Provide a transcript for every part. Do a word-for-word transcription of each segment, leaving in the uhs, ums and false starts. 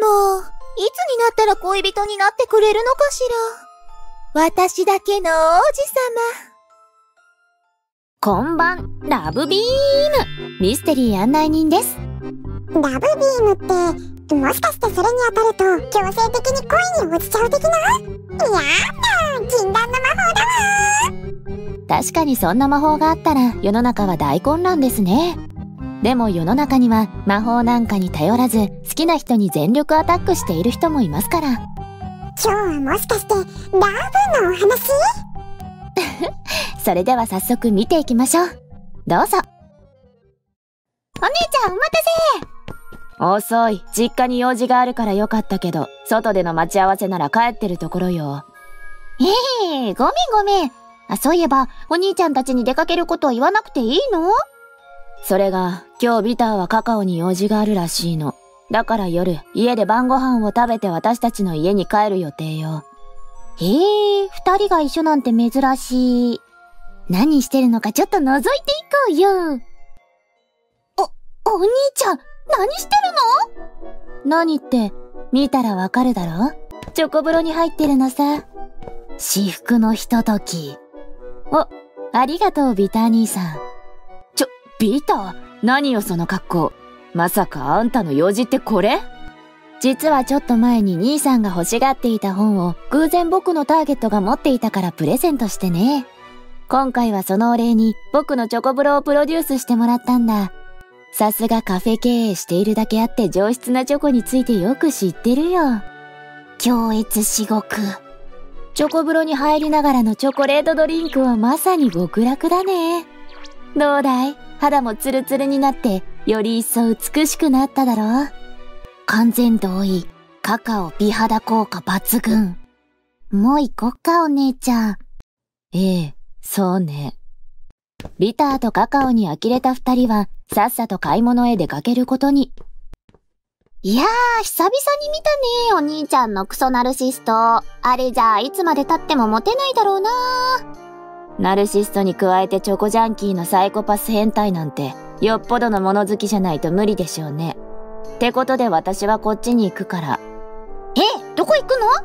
もう、いつになったら恋人になってくれるのかしら。私だけの王子様。こんばん、ラブビーム。ミステリー案内人です。ラブビームって、もしかしてそれに当たると強制的に恋に落ちちゃう的な？やだ、禁断の魔法だわ。確かにそんな魔法があったら世の中は大混乱ですね。でも世の中には魔法なんかに頼らず好きな人に全力アタックしている人もいますから。今日はもしかしてラブのお話？それでは早速見ていきましょう。どうぞ。お姉ちゃんお待たせ。遅い。実家に用事があるからよかったけど、外での待ち合わせなら帰ってるところよ。ええー、ごめんごめん。あ、そういえばお兄ちゃんたちに出かけることを言わなくていいの？それが、今日ビターはカカオに用事があるらしいの。だから夜、家で晩ご飯を食べて私たちの家に帰る予定よ。へえ、二人が一緒なんて珍しい。何してるのかちょっと覗いていこうよ。お、お兄ちゃん、何してるの？何って、見たらわかるだろ？チョコ風呂に入ってるのさ。至福のひととき。お、ありがとうビター兄さん。ビター？何よその格好。まさかあんたの用事ってこれ？実はちょっと前に兄さんが欲しがっていた本を偶然僕のターゲットが持っていたからプレゼントしてね。今回はそのお礼に僕のチョコブロをプロデュースしてもらったんだ。さすがカフェ経営しているだけあって上質なチョコについてよく知ってるよ。強烈至極。チョコブロに入りながらのチョコレートドリンクはまさに極楽だね。どうだい？肌もツルツルになって、より一層美しくなっただろう？完全同意。カカオ美肌効果抜群。もう行こっか、お姉ちゃん。ええ、そうね。ビターとカカオに呆れた二人は、さっさと買い物へ出かけることに。いやー、久々に見たね、お兄ちゃんのクソナルシスト。あれじゃあ、いつまで経ってもモテないだろうなー。ナルシストに加えてチョコジャンキーのサイコパス変態なんて、よっぽどの物好きじゃないと無理でしょうね。ってことで私はこっちに行くから。え、どこ行くの？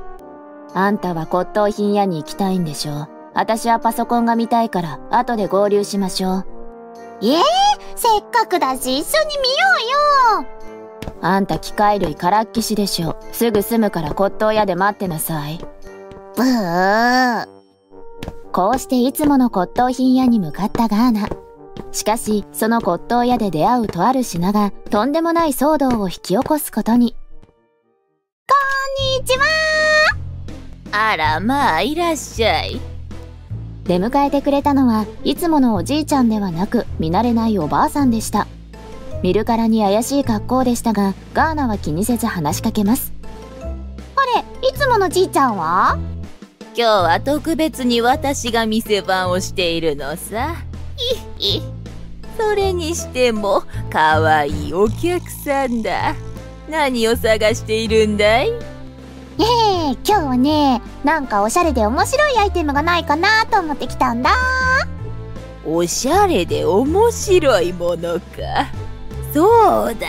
あんたは骨董品屋に行きたいんでしょ。私はパソコンが見たいから、後で合流しましょう。ええー、せっかくだし一緒に見ようよ。あんた機械類からっきしでしょ。すぐ済むから骨董屋で待ってなさい。うー。こうしていつもの骨董品屋に向かったガーナ。しかし、その骨董屋で出会うとある品が、とんでもない騒動を引き起こすことに。こんにちはー。あらまあ、いらっしゃい。出迎えてくれたのは、いつものおじいちゃんではなく、見慣れないおばあさんでした。見るからに怪しい格好でしたが、ガーナは気にせず話しかけます。あれ、いつものじいちゃんは？今日は特別に私が店番をしているのさ。いっい。それにしても、かわいいお客さんだ。何を探しているんだい？ええ、今日はね、なんかおしゃれで面白いアイテムがないかなと思ってきたんだ。おしゃれで面白いものか。そうだ。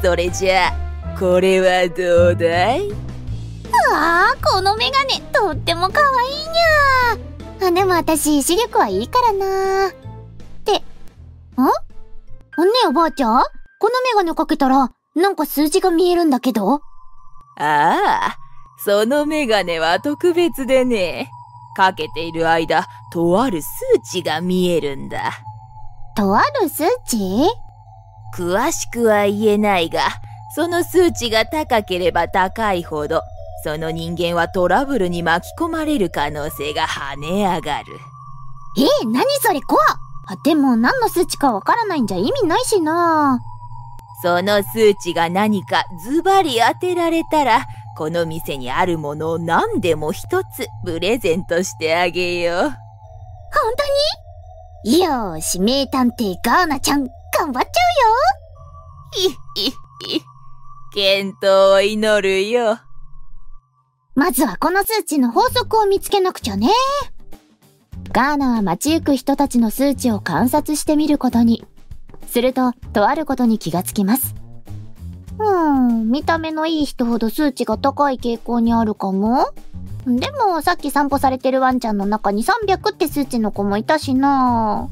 それじゃあ、これはどうだい？うわー、このメガネとってもかわいいにゃー。あ、でも私視力はいいからなー。ってん？あんねえおばあちゃん、このメガネかけたらなんか数字が見えるんだけど。ああ、そのメガネは特別でね、かけている間とある数値が見えるんだ。とある数値？詳しくは言えないが、その数値が高ければ高いほどその人間はトラブルに巻き込まれる可能性が跳ね上がる。ええ、何それ怖っ。でも何の数値かわからないんじゃ意味ないしな。その数値が何かズバリ当てられたら、この店にあるものを何でも一つプレゼントしてあげよう。本当に？よーし、名探偵ガーナちゃん、頑張っちゃうよ。いっいっい。健闘を祈るよ。まずはこの数値の法則を見つけなくちゃね。ガーナは街行く人たちの数値を観察してみることに。すると、とあることに気がつきます。うん、見た目のいい人ほど数値が高い傾向にあるかも。でもさっき散歩されてるワンちゃんの中にさんびゃくって数値の子もいたしな。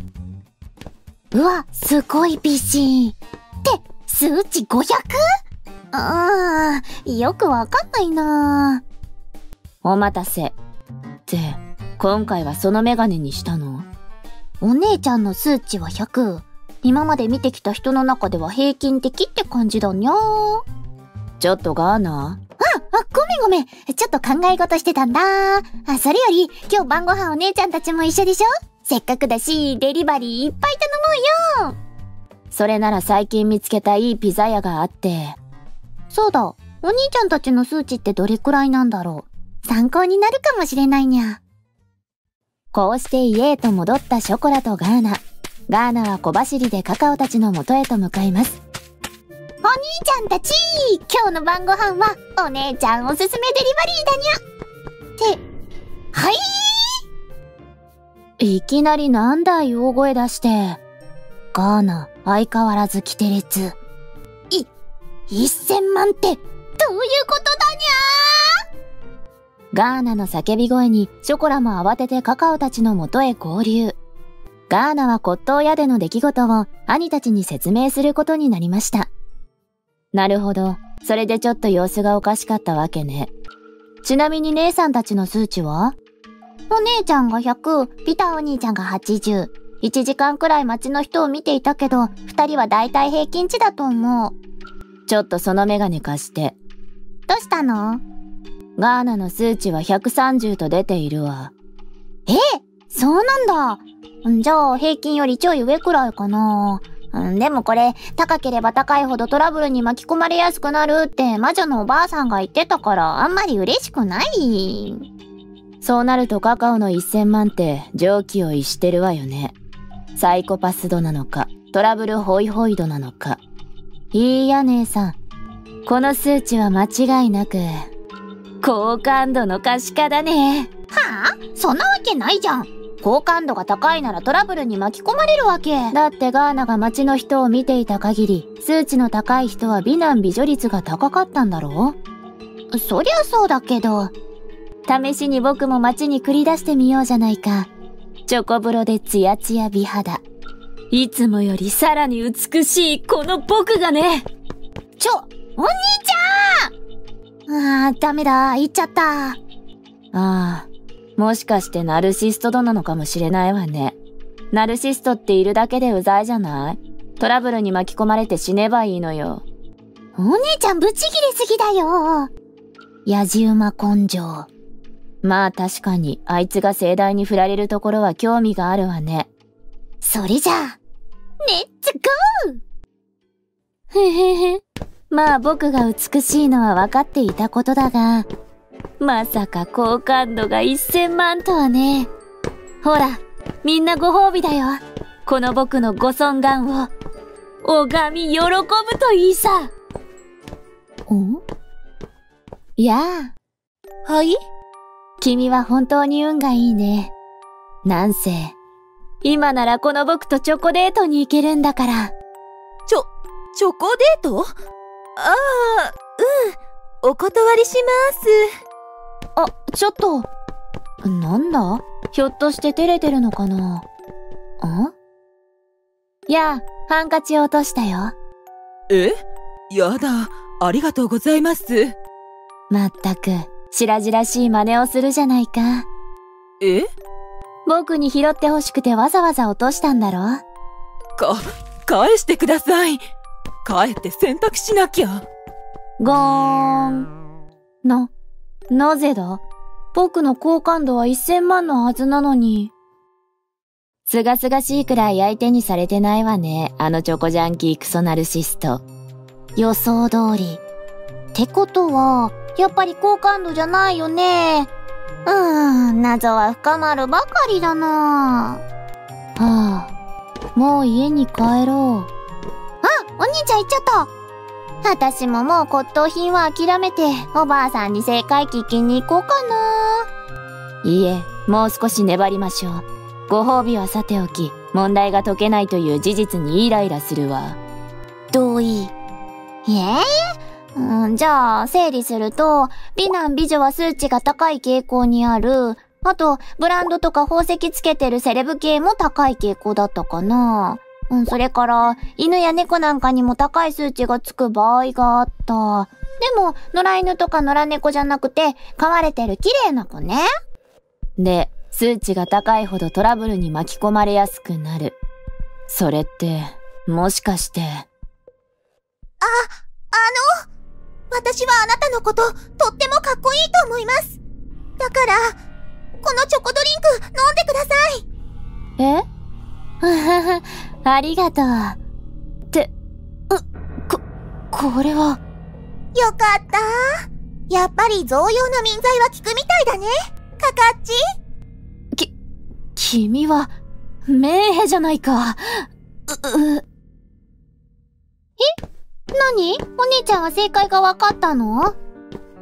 うわ、すごい美人。って、数値 ごひゃく? ああ、よくわかんないな。お待たせ。で、今回はそのメガネにしたの？お姉ちゃんの数値はひゃく。今まで見てきた人の中では平均的って感じだにゃー。ちょっとガーナー。あ、ごめんごめん。ちょっと考え事してたんだ。あ、それより、今日晩ご飯お姉ちゃんたちも一緒でしょ？せっかくだし、デリバリーいっぱい頼もうよ。それなら最近見つけたいいピザ屋があって。そうだ。お兄ちゃんたちの数値ってどれくらいなんだろう。参考になるかもしれないにゃ。こうして家へと戻ったショコラとガーナ。ガーナは小走りでカカオたちの元へと向かいます。お兄ちゃんたち、今日の晩ご飯はお姉ちゃんおすすめデリバリーだにゃ。って、はい？いきなりなんだい大声出して。ガーナ、相変わらずキテレツ。い、いっせんまんって、どういうことだにゃー。ガーナの叫び声にショコラも慌ててカカオたちの元へ合流。ガーナは骨董屋での出来事を兄たちに説明することになりました。なるほど。それでちょっと様子がおかしかったわけね。ちなみに姉さんたちの数値は？お姉ちゃんがひゃく、ピタお兄ちゃんがはちじゅう。いちじかんくらい街の人を見ていたけど、ふたりはだいたい平均値だと思う。ちょっとそのメガネ貸して。どうしたの？ガーナの数値はひゃくさんじゅうと出ているわ。ええ、そうなんだ。じゃあ平均よりちょい上くらいかな。でもこれ、高ければ高いほどトラブルに巻き込まれやすくなるって魔女のおばあさんが言ってたからあんまり嬉しくない。そうなるとカカオのいっせんまんって常軌を逸してるわよね。サイコパス度なのか、トラブルホイホイ度なのか。いいや姉さん。この数値は間違いなく、好感度の可視化だね。はあ？そんなわけないじゃん。好感度が高いならトラブルに巻き込まれるわけ。だってガーナが街の人を見ていた限り、数値の高い人は美男美女率が高かったんだろう？そりゃそうだけど。試しに僕も街に繰り出してみようじゃないか。チョコ風呂でツヤツヤ美肌。いつもよりさらに美しいこの僕がね。ちょ、お兄ちゃん！ああ、ダメだ。行っちゃった。ああ。もしかしてナルシスト度なのかもしれないわね。ナルシストっているだけでうざいじゃない？トラブルに巻き込まれて死ねばいいのよ。お姉ちゃんブチギレすぎだよ。やじ馬根性。まあ確かにあいつが盛大に振られるところは興味があるわね。それじゃあ、レッツゴー！へへへ。まあ僕が美しいのは分かっていたことだが、まさか好感度がいっせんまんとはね。ほら、みんなご褒美だよ。この僕のご尊顔を、拝み喜ぶといいさ。ん？やあ。はい？君は本当に運がいいね。なんせ、今ならこの僕とチョコデートに行けるんだから。ちょ、チョコデート？ああ、うん。お断りします。あ、ちょっと。なんだ？ひょっとして照れてるのかな？ん？やあ、ハンカチ落としたよ。え？やだ。ありがとうございます。まったく、白々しい真似をするじゃないか。え？僕に拾ってほしくてわざわざ落としたんだろ？か、返してください。帰って洗濯しなきゃ。ごーん。の。なぜだ？僕の好感度はいっせんまんのはずなのに。すがすがしいくらい相手にされてないわね。あのチョコジャンキークソナルシスト。予想通り。ってことは、やっぱり好感度じゃないよね。うーん、謎は深まるばかりだな。はあ、もう家に帰ろう。あ、お兄ちゃん行っちゃった。私ももう骨董品は諦めて、おばあさんに正解聞きに行こうかな。いいえ、もう少し粘りましょう。ご褒美はさておき、問題が解けないという事実にイライラするわ。同意。ええうん、じゃあ、整理すると、美男美女は数値が高い傾向にある。あと、ブランドとか宝石つけてるセレブ系も高い傾向だったかな。うん、それから、犬や猫なんかにも高い数値がつく場合があった。でも、野良犬とか野良猫じゃなくて、飼われてる綺麗な子ね。で、数値が高いほどトラブルに巻き込まれやすくなる。それって、もしかして。あ、あの、私はあなたのこと、とってもかっこいいと思います。だから、このチョコドリンク、飲んでください。え？ありがとう。って、う、こ、これは。よかった。やっぱり贈用の民剤は効くみたいだね。かかっち。き、君は、名兵じゃないか。う、う。え？何？お姉ちゃんは正解が分かったの？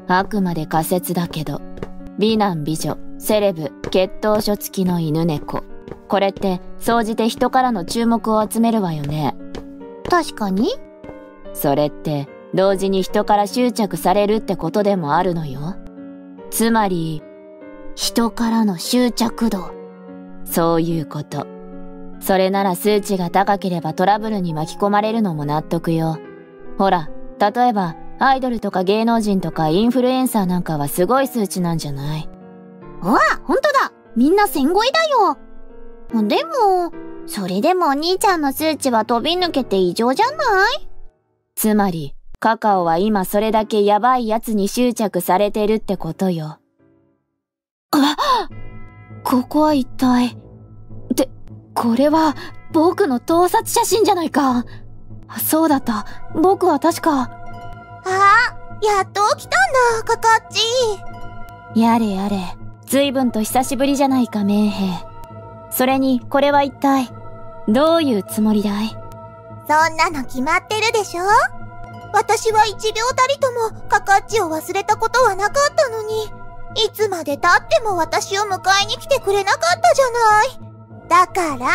あくまで仮説だけど、美男美女、セレブ、血統書付きの犬猫。これって、総じて人からの注目を集めるわよね。確かに。それって、同時に人から執着されるってことでもあるのよ。つまり、人からの執着度。そういうこと。それなら数値が高ければトラブルに巻き込まれるのも納得よ。ほら、例えば、アイドルとか芸能人とかインフルエンサーなんかはすごい数値なんじゃない？ああ、ほんとだ！みんなせん超えだよ！でも、それでもお兄ちゃんの数値は飛び抜けて異常じゃない？つまり、カカオは今それだけヤバいやつに執着されてるってことよ。あ、ここは一体。って、これは僕の盗撮写真じゃないか。そうだった。僕は確か。ああ、やっと起きたんだ、カカッチ。やれやれ。随分と久しぶりじゃないか、メンヘイ。それに、これは一体、どういうつもりだい？そんなの決まってるでしょ？私は一秒たりともカカッチを忘れたことはなかったのに、いつまで経っても私を迎えに来てくれなかったじゃない。だから、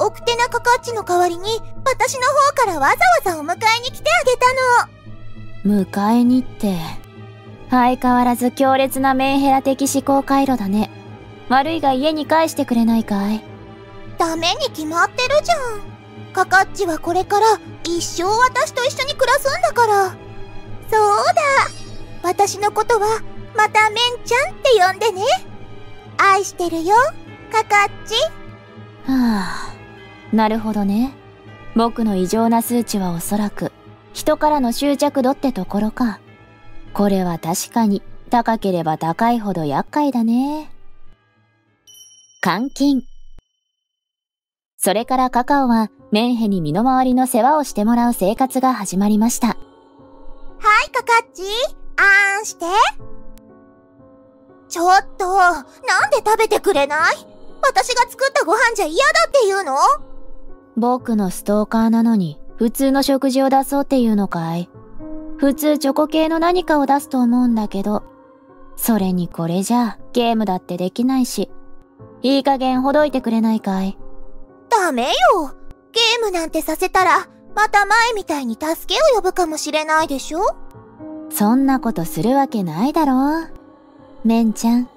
奥手なカカッチの代わりに、私の方からわざわざお迎えに来てあげたの。迎えにって、相変わらず強烈なメンヘラ的思考回路だね。悪いが家に返してくれないかい？ダメに決まってるじゃん。カカッチはこれから一生私と一緒に暮らすんだから。そうだ。私のことはまたメンちゃんって呼んでね。愛してるよ、カカッチ。はあ、なるほどね。僕の異常な数値はおそらく人からの執着度ってところか。これは確かに高ければ高いほど厄介だね。監禁。それからカカオは、メンヘに身の回りの世話をしてもらう生活が始まりました。はい、カカッチ。あーんして。ちょっと、なんで食べてくれない？私が作ったご飯じゃ嫌だって言うの？僕のストーカーなのに、普通の食事を出そうって言うのかい？普通チョコ系の何かを出すと思うんだけど、それにこれじゃ、ゲームだってできないし、いい加減ほどいてくれないかい？ダメよ。ゲームなんてさせたら、また前みたいに助けを呼ぶかもしれないでしょ？そんなことするわけないだろう。メンちゃん。ふふ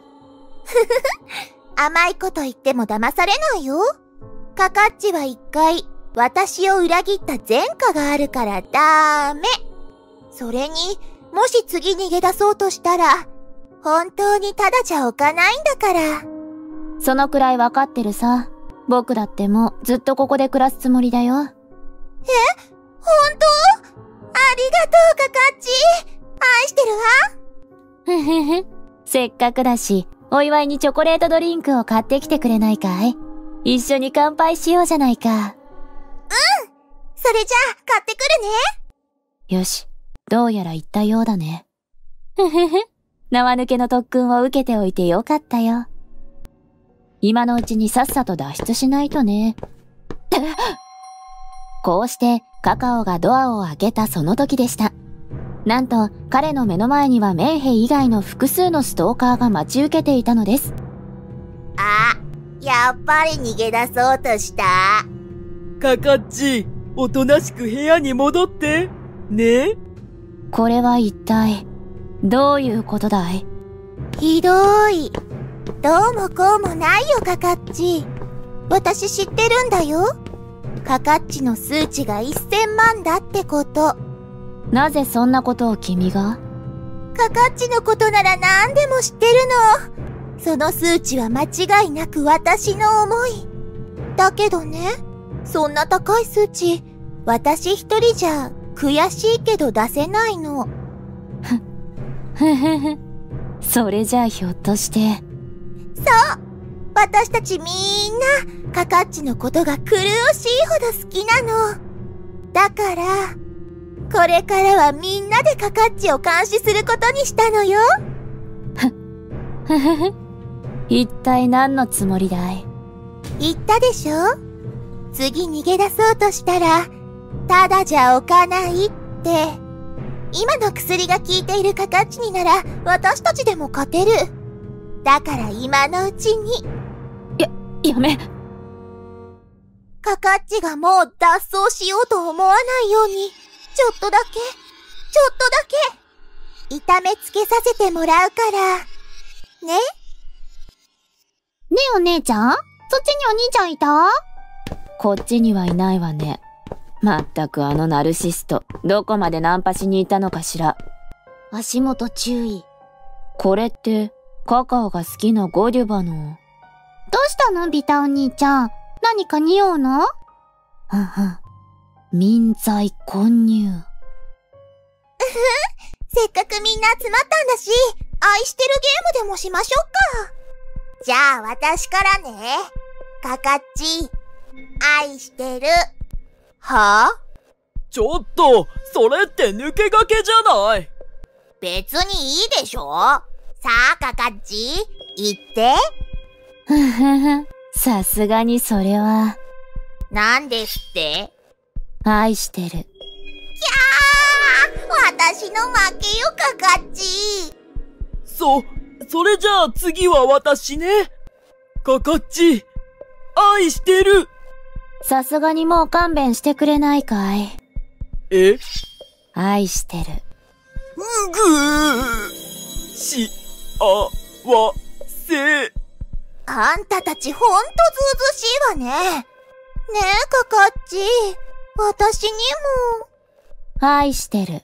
ふ。甘いこと言っても騙されないよ。カカッチは一回、私を裏切った前科があるからダメ。それに、もし次逃げ出そうとしたら、本当にただじゃおかないんだから。そのくらいわかってるさ。僕だってもうずっとここで暮らすつもりだよ。え？本当？ありがとう、カカッチ。愛してるわ。ふふふ。せっかくだし、お祝いにチョコレートドリンクを買ってきてくれないかい？一緒に乾杯しようじゃないか。うん。それじゃあ、買ってくるね。よし。どうやら行ったようだね。ふふふ。縄抜けの特訓を受けておいてよかったよ。今のうちにさっさと脱出しないとね。こうして、カカオがドアを開けたその時でした。なんと、彼の目の前にはメンヘ以外の複数のストーカーが待ち受けていたのです。あ、やっぱり逃げ出そうとした。カカッチ、おとなしく部屋に戻って。ねえ。これは一体どういうことだい？ひどい。どうもこうもないよ、カカッチ。私知ってるんだよ。カカッチの数値がいっせんまんだってこと。なぜそんなことを君が？カカッチのことなら何でも知ってるの。その数値は間違いなく私の思い。だけどね、そんな高い数値、私一人じゃ悔しいけど出せないの。ふふふふ。それじゃあひょっとして。そう。私たちみんな、カカッチのことが狂おしいほど好きなの。だから、これからはみんなでカカッチを監視することにしたのよ。ふ、ふふふ。一体何のつもりだい？言ったでしょ？次逃げ出そうとしたら、ただじゃおかないって。今の薬が効いているカカッチになら、私たちでも勝てる。だから今のうちに。や、やめ。カカッチがもう脱走しようと思わないように、ちょっとだけ、ちょっとだけ、痛めつけさせてもらうから、ね。ねえお姉ちゃん？そっちにお兄ちゃんいた？こっちにはいないわね。まったくあのナルシスト、どこまでナンパしにいたのかしら。足元注意。これって、カカオが好きなゴデュバの。どうしたのビタお兄ちゃん。何か匂うの？ふんふん。民剤混入。うふん。せっかくみんな集まったんだし、愛してるゲームでもしましょうか。じゃあ私からね。カカッチ、愛してる。はあ？ちょっと、それって抜け駆けじゃない？別にいいでしょ？さあ、カカッチ、言って。ふふふ、さすがにそれは。なんですって？愛してる。きゃー！私の負けよ、カカッチ。そ、それじゃあ次は私ね。カカッチ。愛してる。さすがにもう勘弁してくれないかい？え？愛してる。ぐー。し、あ、わ、せ。あんたたちほんとずうずしいわね。ねえ、カカッチ。私にも。愛してる。ああ！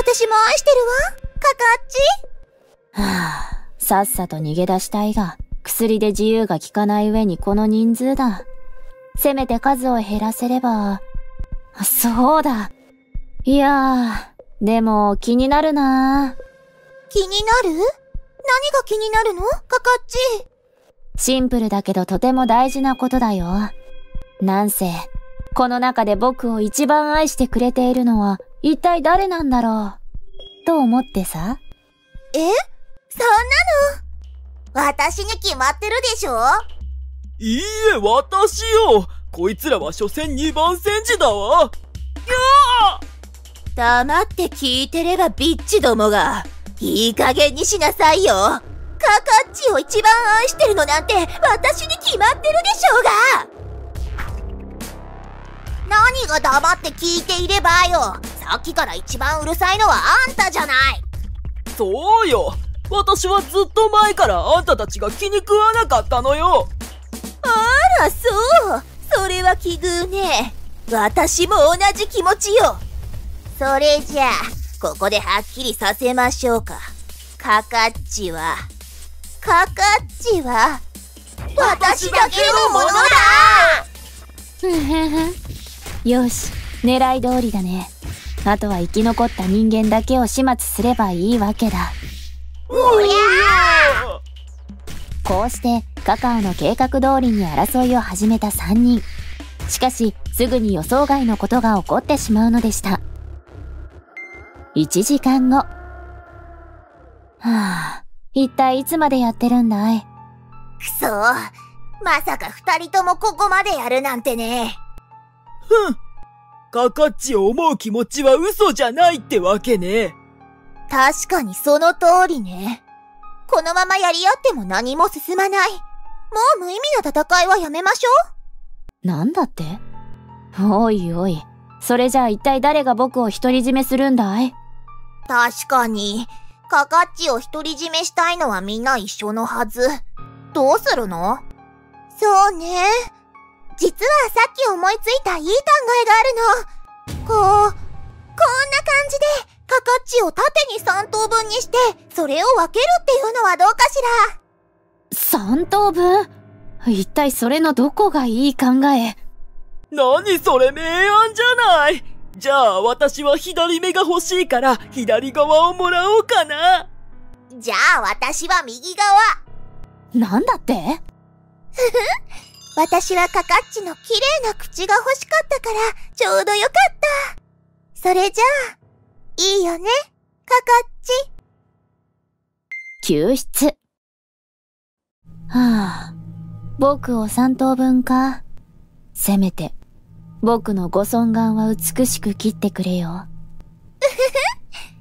私も愛してるわ、カカッチ。はあ、さっさと逃げ出したいが。薬で自由が利かない上にこの人数だ。せめて数を減らせれば。そうだ。いやー、でも気になるなー。気になる？何が気になるの？カカッチ。シンプルだけどとても大事なことだよ。なんせ、この中で僕を一番愛してくれているのは一体誰なんだろう。と思ってさ。え？そんなの？私に決まってるでしょ？いいえ、私よ。こいつらは所詮二番煎じだわ。いやー！黙って聞いてればビッチどもが。いい加減にしなさいよ。カカッチを一番愛してるのなんて私に決まってるでしょうが！何が黙って聞いていればよ。さっきから一番うるさいのはあんたじゃない。そうよ。私はずっと前からあんたたちが気に食わなかったのよ。あら、そう。それは奇遇ね。私も同じ気持ちよ。それじゃあ、ここではっきりさせましょうか。カカッチは、カカッチは、私だけのものだ！ふふふ。よし、狙い通りだね。あとは生き残った人間だけを始末すればいいわけだ。おりゃー！こうしてカカオの計画通りに争いを始めたさんにん。しかしすぐに予想外のことが起こってしまうのでした。いちじかんご。はあ、一体いつまでやってるんだい？くそー、まさかふたりともここまでやるなんてね。ふん、カカッチを思う気持ちは嘘じゃないってわけね。確かにその通りね。このままやり合っても何も進まない。もう無意味な戦いはやめましょう。なんだって？おいおい、それじゃあ一体誰が僕を独り占めするんだい？確かに、カカッチを独り占めしたいのはみんな一緒のはず。どうするの？そうね。実はさっき思いついたいい考えがあるの。こう、こんな感じでカカッチを縦にさん等分にして、それを分けるっていうのはどうかしら。さん等分？一体それのどこがいい考え？何それ、名案じゃない。じゃあ私は左目が欲しいから左側をもらおうかな。じゃあ私は右側。なんだって？ふふ私はカカッチの綺麗な口が欲しかったからちょうどよかった。それじゃあ、いいよね、カカッチ。救出。はあ、僕を三等分か。せめて、僕のご尊顔は美しく切ってくれよ。うふ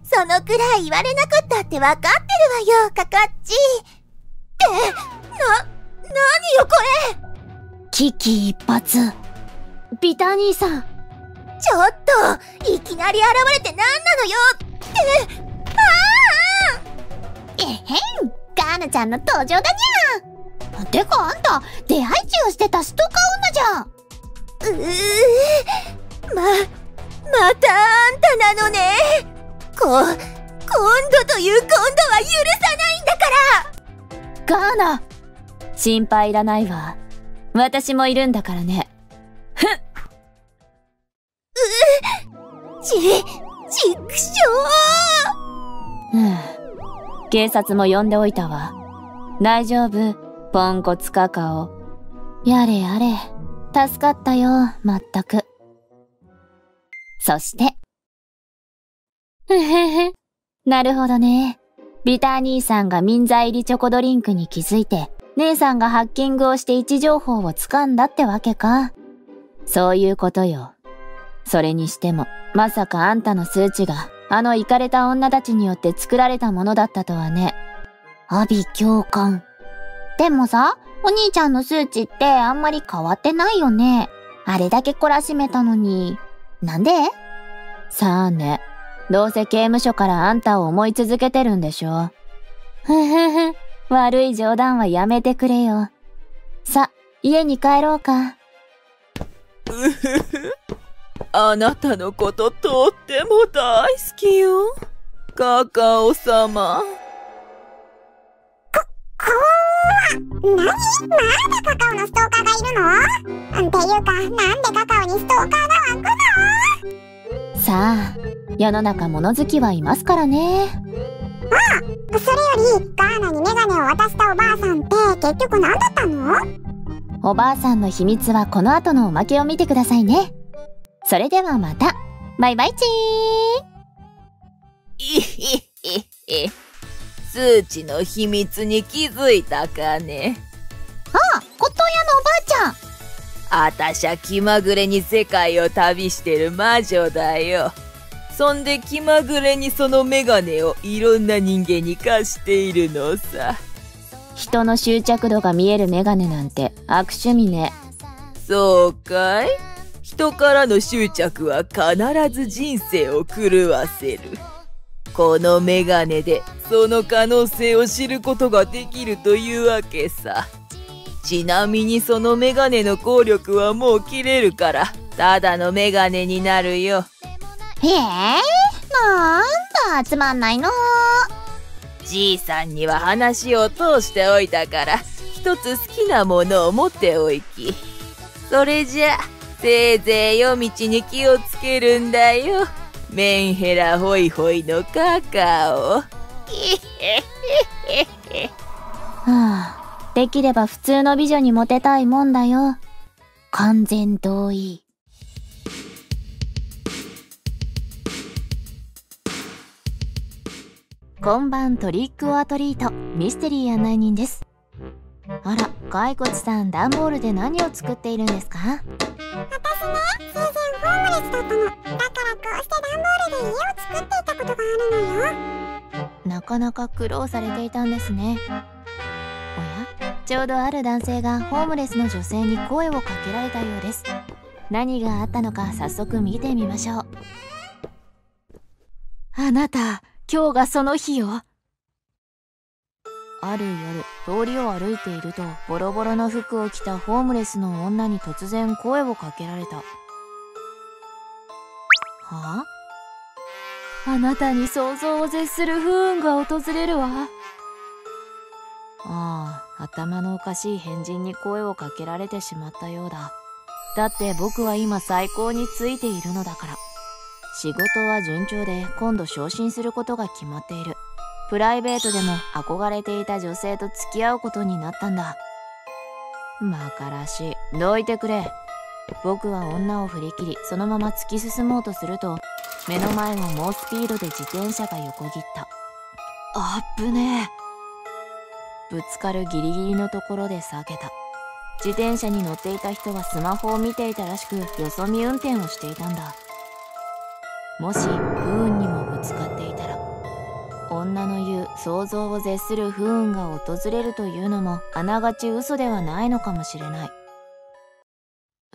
ふ、そのくらい言われなかったって分かってるわよ、カカッチ。って、な、何よこれ！危機一髪。ビタ兄さん。ちょっと、いきなり現れて何なのよ！って、ああ！えへん、カーナちゃんの登場だにゃ。てかあんた、出会い中してたストーカー女じゃん。ううま、またあんたなのね。こ、今度という今度は許さないんだから。ガーナ、心配いらないわ。私もいるんだからね。ふっ。う、ち、ちくしょう。うん。警察も呼んでおいたわ。大丈夫、ポンコツカカオ。やれやれ。助かったよ、まったく。そして。うへへ。なるほどね。ビター兄さんが民剤入りチョコドリンクに気づいて、姉さんがハッキングをして位置情報を掴んだってわけか。そういうことよ。それにしても、まさかあんたの数値が、あのイカれた女たちによって作られたものだったとはね。阿鼻教官。でもさ、お兄ちゃんの数値ってあんまり変わってないよね。あれだけ懲らしめたのに。なんで？さあね。どうせ刑務所からあんたを思い続けてるんでしょ。ふふふ。悪い冗談はやめてくれよ。さ、家に帰ろうか。うふふ。あなたのこととっても大好きよ。カカオ様。か、かわいい。何？なんでカカオのストーカーがいるの？っていうか、なんでカカオにストーカーが湧くの？さあ、世の中物好きはいますからね。ああ、それより、ガーナにメガネを渡したおばあさんって結局何だったの？おばあさんの秘密はこの後のおまけを見てくださいね。それではまた。バイバイチー。いひひひ。数値の秘密に気づいたかね。ああ、骨董屋のおばあちゃん。あたしゃ気まぐれに世界を旅してる魔女だよ。そんで気まぐれにそのメガネをいろんな人間に貸しているのさ。人の執着度が見えるメガネなんて悪趣味ね。そうかい？人からの執着は必ず人生を狂わせる。このメガネでその可能性を知ることができるというわけさ。ちなみにそのメガネの効力はもう切れるから、ただのメガネになるよ。へえ、なんだつまんないの。じいさんには話を通しておいたから、一つ好きなものを持っておいき。それじゃ、せいぜい夜道に気をつけるんだよ。メンヘラホイホイのカカオ。はあ、できれば普通の美女にモテたいもんだよ。完全同意。こんばん、トリックオアトリート、ミステリー案内人です。あら、骸骨さん、段ボールで何を作っているんですか？私ね、生前ホームレスだったの。だからこうして段ボールで家を作っていたことがあるの。よなかなか苦労されていたんですね。おや、ちょうどある男性がホームレスの女性に声をかけられたようです。何があったのか早速見てみましょう。あなた、今日がその日よ。ある夜、通りを歩いていると、ボロボロの服を着たホームレスの女に突然声をかけられた。はあ？あなたに想像を絶する不運が訪れるわ。ああ、頭のおかしい変人に声をかけられてしまったようだ。だって僕は今最高についているのだから。仕事は順調で今度昇進することが決まっている。プライベートでも憧れていた女性と付き合うことになったんだ。馬鹿らしい。どいてくれ。僕は女を振り切りそのまま突き進もうとすると、目の前を猛スピードで自転車が横切った。あっぶねえ。ぶつかるギリギリのところで避けた。自転車に乗っていた人はスマホを見ていたらしく、よそ見運転をしていたんだ。もし不運にもぶつかっていたら、女の言う想像を絶する不運が訪れるというのもあながち嘘ではないのかもしれない。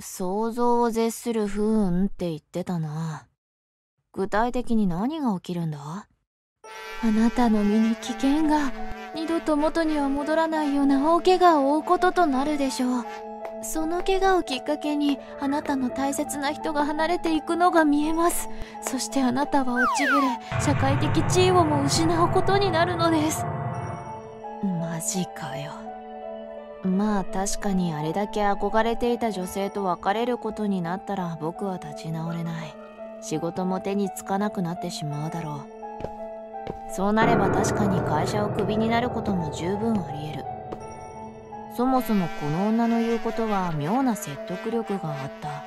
想像を絶する不運って言ってたな。具体的に何が起きるんだ？あなたの身に危険が、二度と元には戻らないような大怪我を負うこととなるでしょう。その怪我をきっかけにあなたの大切な人が離れていくのが見えます。そしてあなたは落ちぶれ、社会的地位をも失うことになるのです。マジかよ。まあ確かにあれだけ憧れていた女性と別れることになったら僕は立ち直れない。仕事も手につかなくなってしまうだろう。そうなれば確かに会社をクビになることも十分あり得る。そもそもこの女の言うことは妙な説得力があった。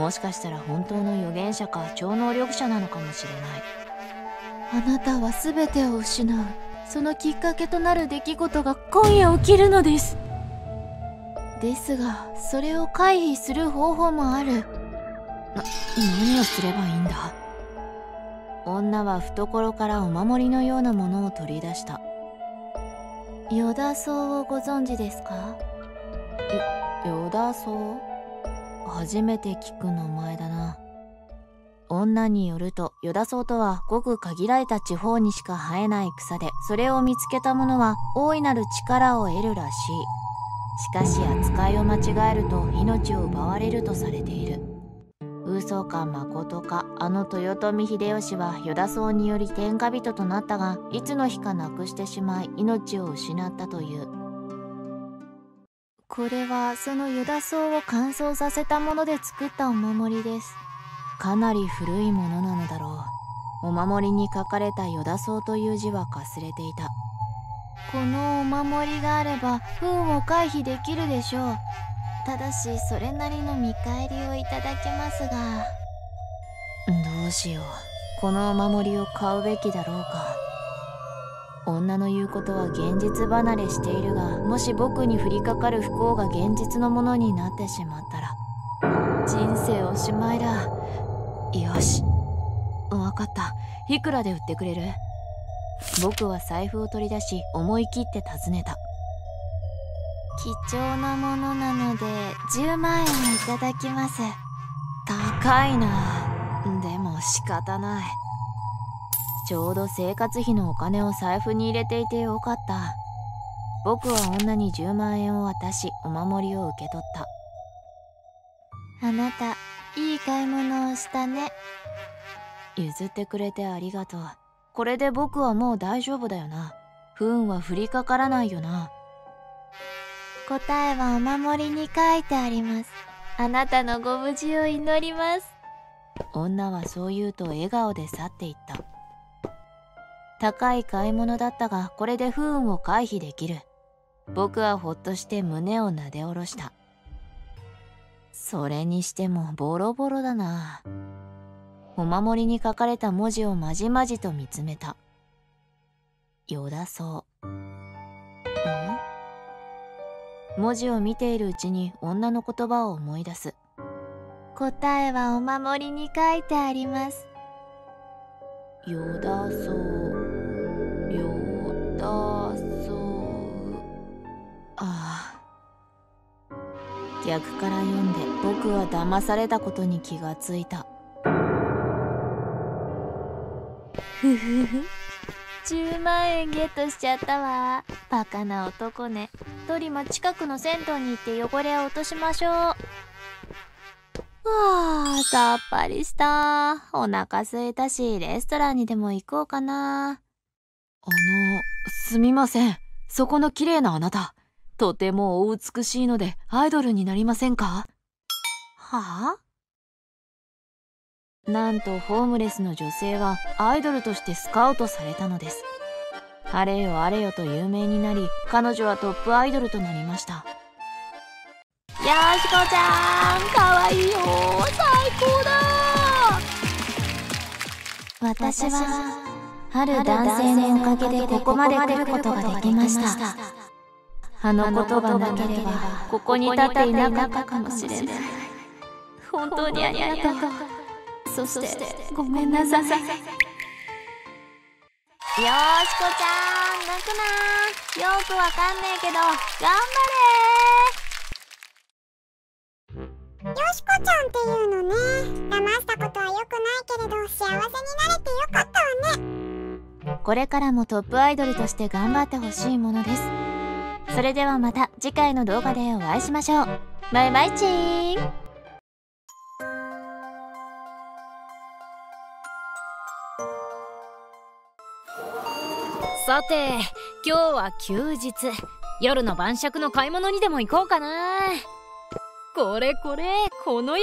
もしかしたら本当の預言者か超能力者なのかもしれない。あなたは全てを失う。そのきっかけとなる出来事が今夜起きるのです。ですがそれを回避する方法もある。な、何をすればいいんだ。女は懐からお守りのようなものを取り出した。ヨダソウをご存知ですか？よ、ヨダソウ？初めて聞く名前だな。女によると、ヨダソウとはごく限られた地方にしか生えない草で、それを見つけた者は大いなる力を得るらしい。しかし扱いを間違えると命を奪われるとされている。嘘か誠か、あの豊臣秀吉は依田荘により天下人となったが、いつの日かなくしてしまい命を失ったという。これはその依田荘を乾燥させたもので作ったお守りです。かなり古いものなのだろう。お守りに書かれた依田荘という字はかすれていた。このお守りがあれば不運を回避できるでしょう。ただしそれなりの見返りをいただけますが。どうしよう、このお守りを買うべきだろうか。女の言うことは現実離れしているが、もし僕に降りかかる不幸が現実のものになってしまったら人生おしまいだ。よし、わかった。いくらで売ってくれる？僕は財布を取り出し思い切って尋ねた。貴重なものなのでじゅうまんえんいただきます。高いな。でも仕方ない。ちょうど生活費のお金を財布に入れていてよかった。僕は女にじゅうまんえんを渡しお守りを受け取った。あなたいい買い物をしたね。譲ってくれてありがとう。これで僕はもう大丈夫だよな。不運は降りかからないよな。答えはお守りに書いてあります。あなたのご無事を祈ります。女はそう言うと笑顔で去っていった。高い買い物だったが、これで不運を回避できる。僕はほっとして胸をなで下ろした。それにしてもボロボロだな。お守りに書かれた文字をまじまじと見つめた。よだそう。ん？文字を見ているうちに女の言葉を思い出す。答えはお守りに書いてあります。よだそう、よだそう。ああ。逆から読んで僕は騙されたことに気がついた。ふふふ、じゅうまんえんゲットしちゃったわ。バカな男ね。ドリマ、近くの銭湯に行って汚れを落としましょう。わあ、さっぱりした。お腹空いたし、レストランにでも行こうかな。あの、すみません。そこの綺麗なあなた、とてもお美しいのでアイドルになりませんか？はあ？なんとホームレスの女性はアイドルとしてスカウトされたのです。あれよあれよと有名になり、彼女はトップアイドルとなりました。よーしこちゃん、かわいいよ、最高だ。私はある男性のおかげでここまで来ることができました。あのことがなければここに立っていなかったかもしれない。本当にありがとう。そしてごめんなさい。よーしこちゃん、泣くなー。よくわかんねえけど頑張れー。よしこちゃんっていうのね、騙したことは良くないけれど幸せになれてよかったわね。これからもトップアイドルとして頑張ってほしいものです。それではまた次回の動画でお会いしましょう。バイバイチーン。さて、今日は休日。夜の晩酌の買い物にでも行こうかな。これこれ、この野郎っ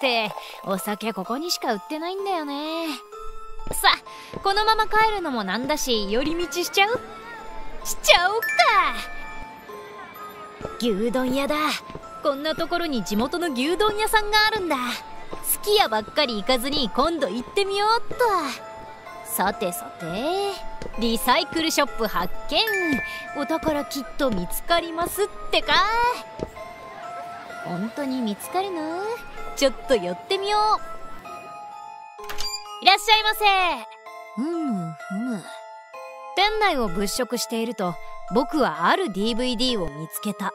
てお酒ここにしか売ってないんだよね。さあ、このまま帰るのもなんだし、寄り道しちゃうしちゃおっか。牛丼屋だ。こんなところに地元の牛丼屋さんがあるんだ。すき家ばっかり行かずに今度行ってみようっと。さてさて、リサイクルショップ発見。お宝きっと見つかりますってか。本当に見つかるの？ちょっと寄ってみよう。いらっしゃいませ。ふむふむ。店内を物色していると、僕はある ディーブイディー を見つけた。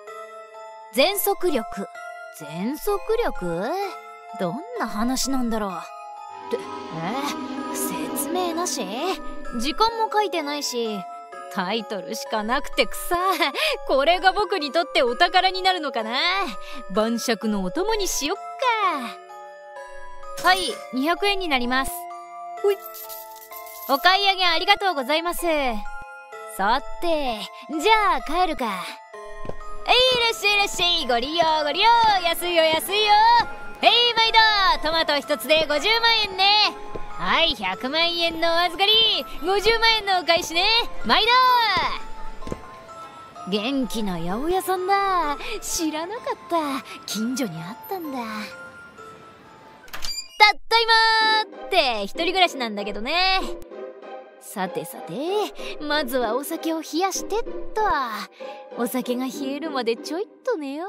全速力。全速力？どんな話なんだろう。って、えー、説明なし？時間も書いてないし、タイトルしかなくてくさ。これが僕にとってお宝になるのかな。晩酌のお供にしよっか。はい、にひゃくえんになります。お買い上げありがとうございます。さて、じゃあ帰るか。いらっしゃいいらっしゃい、ご利用ご利用、安いよ安いよ。へい毎度、トマト一つでごじゅうまんえんね。はい、ひゃくまんえんのお預かり、ごじゅうまんえんのお返しね、毎度。元気な八百屋さんだ。知らなかった、近所にあったんだ。たったいまーって一人暮らしなんだけどね。さてさて、まずはお酒を冷やしてっと。お酒が冷えるまでちょいっと寝よう。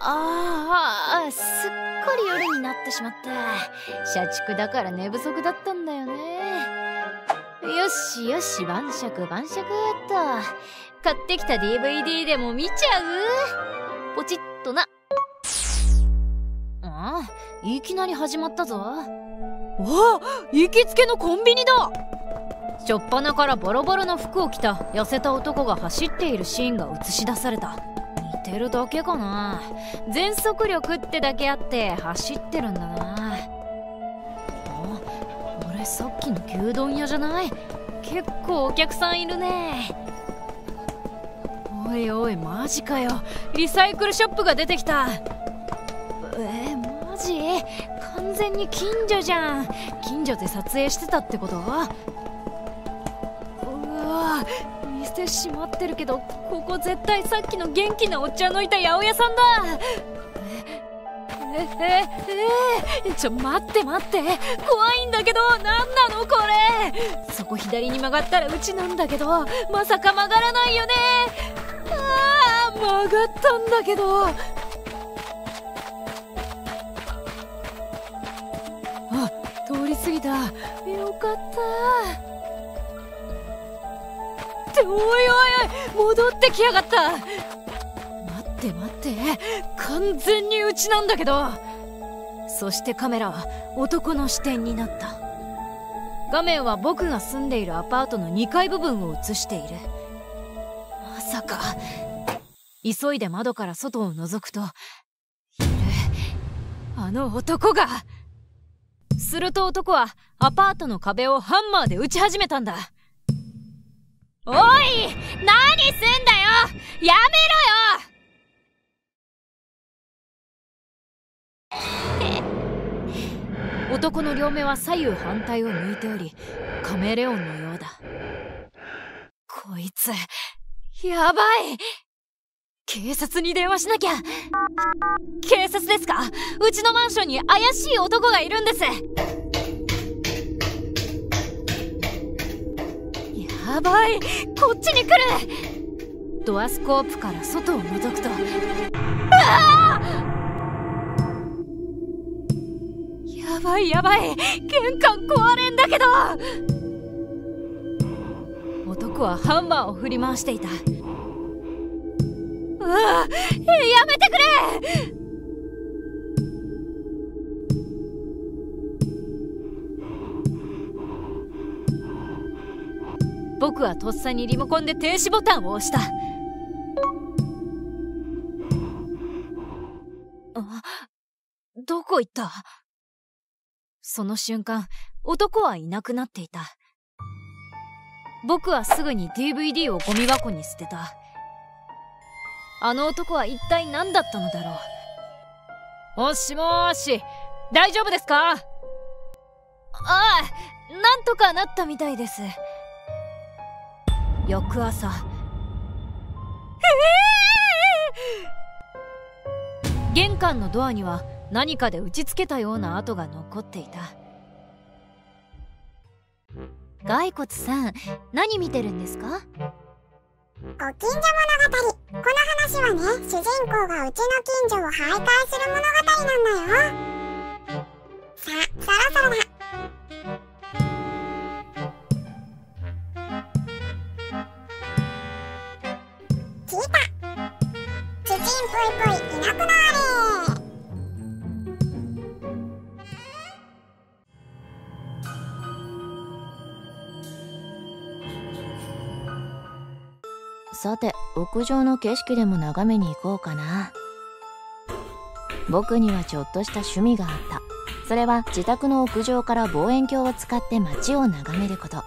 あーあー、すっかり夜になってしまった。社畜だから寝不足だったんだよね。よしよし、晩酌晩酌っと。買ってきた ディーブイディー でも見ちゃう？ポチッとな。ああ、いきなり始まったぞ。おお、行きつけのコンビニだ。しょっぱなからボロボロの服を着た痩せた男が走っているシーンが映し出された。似てるだけかな。全速力ってだけあって走ってるんだな。あ、俺さっきの牛丼屋じゃない？結構お客さんいるね。おいおい、マジかよ。リサイクルショップが出てきた。えー、マジ？完全に近所じゃん。近所で撮影してたってこと？うわ、店閉まってるけど、ここ絶対さっきの元気なおっちゃんのいた八百屋さんだ。えええええー、ちょ、待って待って、怖いんだけど。何なのこれ。そこ左に曲がったらうちなんだけど、まさか曲がらないよね。曲がったんだけど。あ、通り過ぎた。よかった。っておいおいおい、戻ってきやがった。待って待って、完全にうちなんだけど。そしてカメラは男の視点になった。画面は僕が住んでいるアパートのにかい部分を映している。まさか。急いで窓から外を覗くと、いる、あの男が。すると男はアパートの壁をハンマーで打ち始めたんだ。おい、何すんだよ、やめろよ。男の両目は左右反対を向いており、カメレオンのようだ。こいつやばい。警察に電話しなきゃ。警察ですか？うちのマンションに怪しい男がいるんです。やばい、こっちに来る。ドアスコープから外を覗くと、あー！やばいやばい、玄関壊れんだけど。男はハンマーを振り回していた。うわ、やめてくれ。僕はとっさにリモコンで停止ボタンを押した。あ、どこ行った？その瞬間、男はいなくなっていた。僕はすぐに ディーブイディー をゴミ箱に捨てた。あの男は一体何だったのだろう。もしもーし、大丈夫ですか？ああ、なんとかなったみたいです。翌朝、えー、玄関のドアには何かで打ちつけたような跡が残っていた。骸骨さん、何見てるんですか？ご近所物語。この話はね、主人公がうちの近所を徘徊する物語なんだよ。さあ、そろそろだ。消えた。チチンポイポイいなくなれ。さて、屋上の景色でも眺めに行こうかな。僕にはちょっとした趣味があった。それは自宅の屋上から望遠鏡を使って街を眺めること。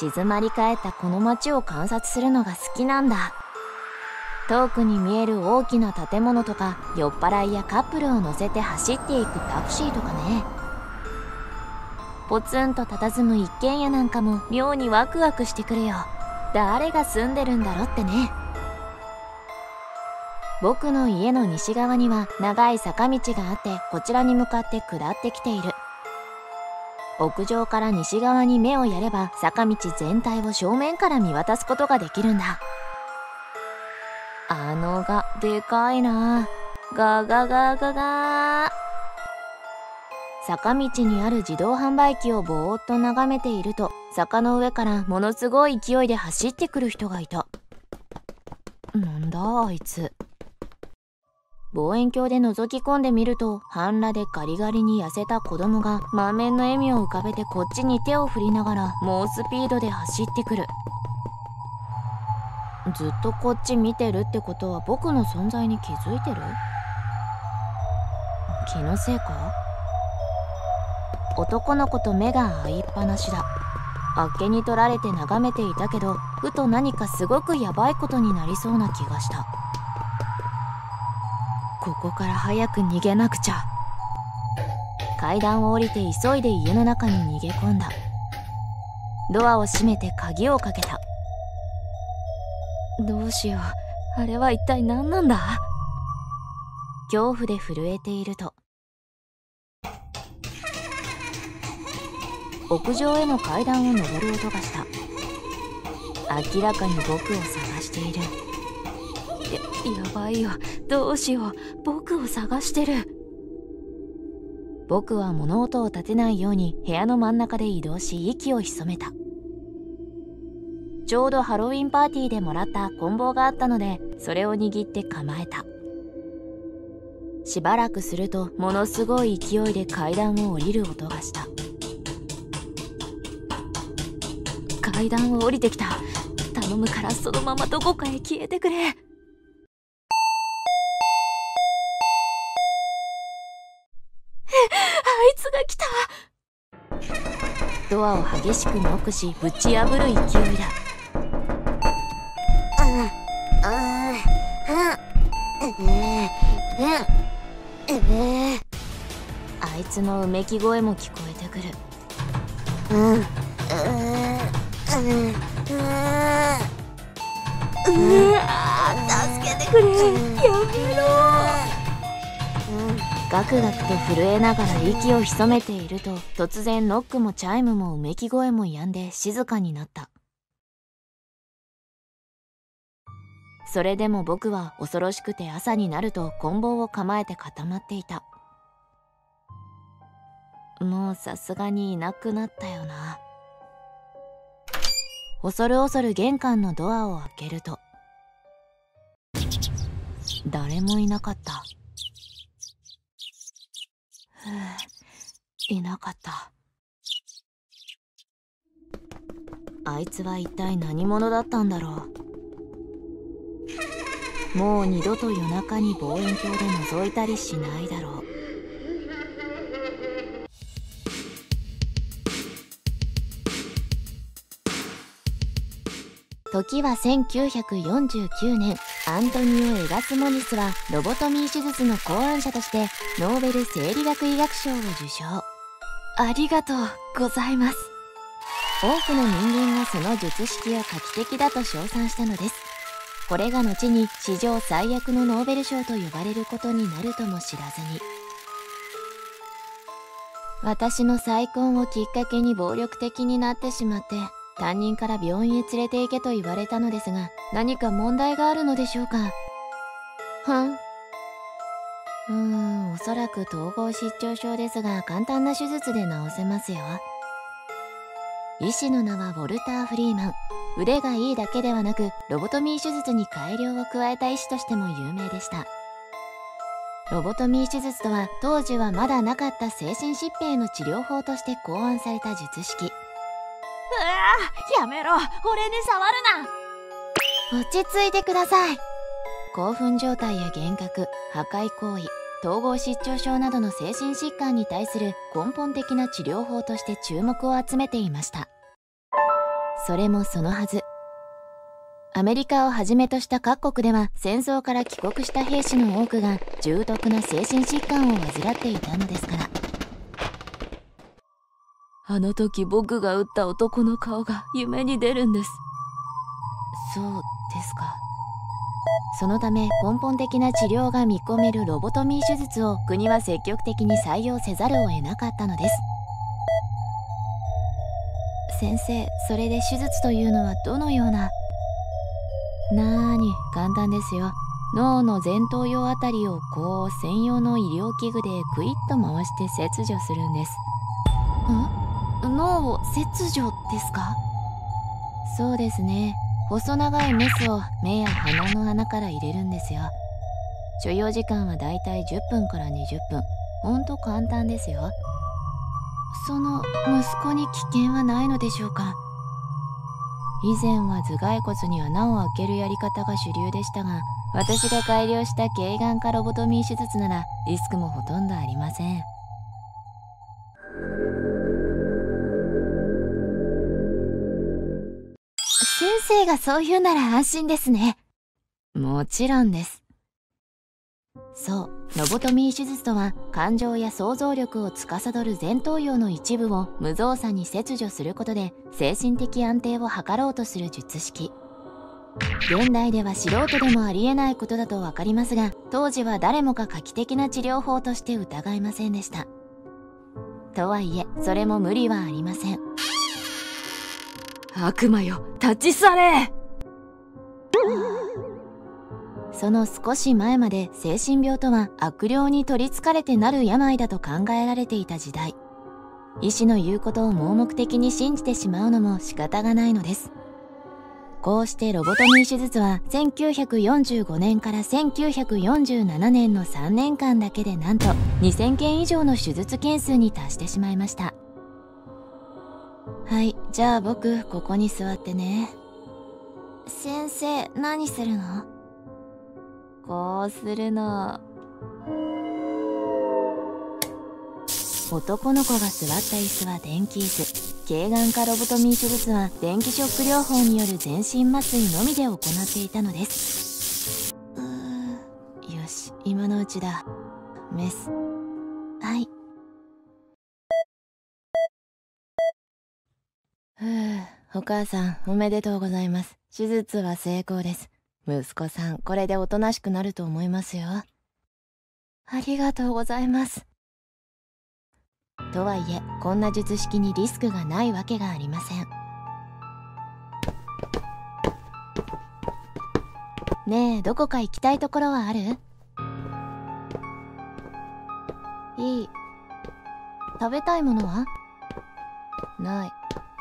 静まり返ったこの街を観察するのが好きなんだ。遠くに見える大きな建物とか、酔っ払いやカップルを乗せて走っていくタクシーとかね。ポツンと佇む一軒家なんかも妙にワクワクしてくるよ。誰が住んでるんだろってね。僕の家の西側には長い坂道があって、こちらに向かって下ってきている。屋上から西側に目をやれば、坂道全体を正面から見渡すことができるんだ。あのがでかいな。ガガガガガー。坂道にある自動販売機をぼーっと眺めていると、坂の上からものすごい勢いで走ってくる人がいた。なんだあいつ。望遠鏡で覗き込んでみると、半裸でガリガリに痩せた子供が満面の笑みを浮かべてこっちに手を振りながら猛スピードで走ってくる。ずっとこっち見てるってことは、僕の存在に気づいてる？気のせいか？男の子と目が合いっぱなしだ。あっけに取られて眺めていたけど、ふと何かすごくやばいことになりそうな気がした。ここから早く逃げなくちゃ。階段を降りて急いで家の中に逃げ込んだ。ドアを閉めて鍵をかけた。どうしよう、あれは一体何なんだ。恐怖で震えていると、屋上への階段を上る音がした。明らかに僕を探している。やばいよ、どうしよう、僕を探してる。僕は物音を立てないように部屋の真ん中で移動し、息を潜めた。ちょうどハロウィンパーティーでもらった棍棒があったので、それを握って構えた。しばらくすると、ものすごい勢いで階段を降りる音がした。階段を降りてきた。頼むからそのままどこかへ消えてくれ。ドアを激しくノックし、ぶち破る勢いだ。あいつのうめき声も聞こえてくる。助けてくれ、やめろ。ガクガクと震えながら息を潜めていると、突然ノックもチャイムもうめき声も止んで静かになった。それでも僕は恐ろしくて、朝になると棍棒を構えて固まっていた。もうさすがにいなくなったよな。恐る恐る玄関のドアを開けると、誰もいなかった。いなかった。あいつは一体何者だったんだろう。もう二度と夜中に望遠鏡で覗いたりしないだろう。時はせんきゅうひゃくよんじゅうきゅうねん、アントニオ・エガスモニスはロボトミー手術の考案者としてノーベル生理学医学賞を受賞。ありがとうございます。多くの人間がその術式を画期的だと称賛したのです。これが後に史上最悪のノーベル賞と呼ばれることになるとも知らずに。私の再婚をきっかけに暴力的になってしまって、担任から病院へ連れて行けと言われたのですが、何か問題があるのでしょうか。はん。うーん、おそらく統合失調症ですが、簡単な手術で治せますよ。医師の名はウォルター・フリーマン。腕がいいだけではなく、ロボトミー手術に改良を加えた医師としても有名でした。ロボトミー手術とは、当時はまだなかった精神疾病の治療法として考案された術式。うわ、やめろ、俺に触るな。落ち着いてください。興奮状態や幻覚、破壊行為、統合失調症などの精神疾患に対する根本的な治療法として注目を集めていました。それもそのはず、アメリカをはじめとした各国では、戦争から帰国した兵士の多くが重篤な精神疾患を患っていたのですから。あの時僕が撃った男の顔が夢に出るんです。そうですか。そのため、根本的な治療が見込めるロボトミー手術を国は積極的に採用せざるを得なかったのです。先生、それで手術というのはどのような？なーに、簡単ですよ。脳の前頭葉あたりをこう専用の医療器具でクイッと回して切除するんです。ん？脳を切除ですか？そうですね。細長いメスを目や鼻の穴から入れるんですよ。所要時間はだいたいじゅっぷんからにじゅっぷん。ほんと簡単ですよ。その息子に危険はないのでしょうか？以前は頭蓋骨に穴を開けるやり方が主流でしたが、私が改良した頸がん化ロボトミー手術ならリスクもほとんどありません。先生がそう言うなら安心ですね。もちろんです。そう、ロボトミー手術とは、感情や想像力を司る前頭葉の一部を無造作に切除することで、精神的安定を図ろうとする術式。現代では素人でもありえないことだとわかりますが、当時は誰もが画期的な治療法として疑いませんでした。とはいえ、それも無理はありません。悪魔よ、立ち去れ。その少し前まで精神病とは悪霊に取りつかれてなる病だと考えられていた時代、医師の言うことを盲目的に信じてしまうのも仕方がないのです。こうしてロボトミー手術はせんきゅうひゃくよんじゅうごねんからせんきゅうひゃくよんじゅうななねんのさんねんかんだけでなんとにせんけん以上の手術件数に達してしまいました。はい、じゃあ僕ここに座ってね。先生何するの？こうするの。男の子が座った椅子は電気椅子。軽眼化ロボトミー手術は電気ショック療法による全身麻酔のみで行っていたのです。うー、よし、今のうちだ。メス。はい。ふう、お母さんおめでとうございます。手術は成功です。息子さん、これでおとなしくなると思いますよ。ありがとうございます。とはいえ、こんな術式にリスクがないわけがありません。ねえ、どこか行きたいところはある？いい。食べたいものは？ない。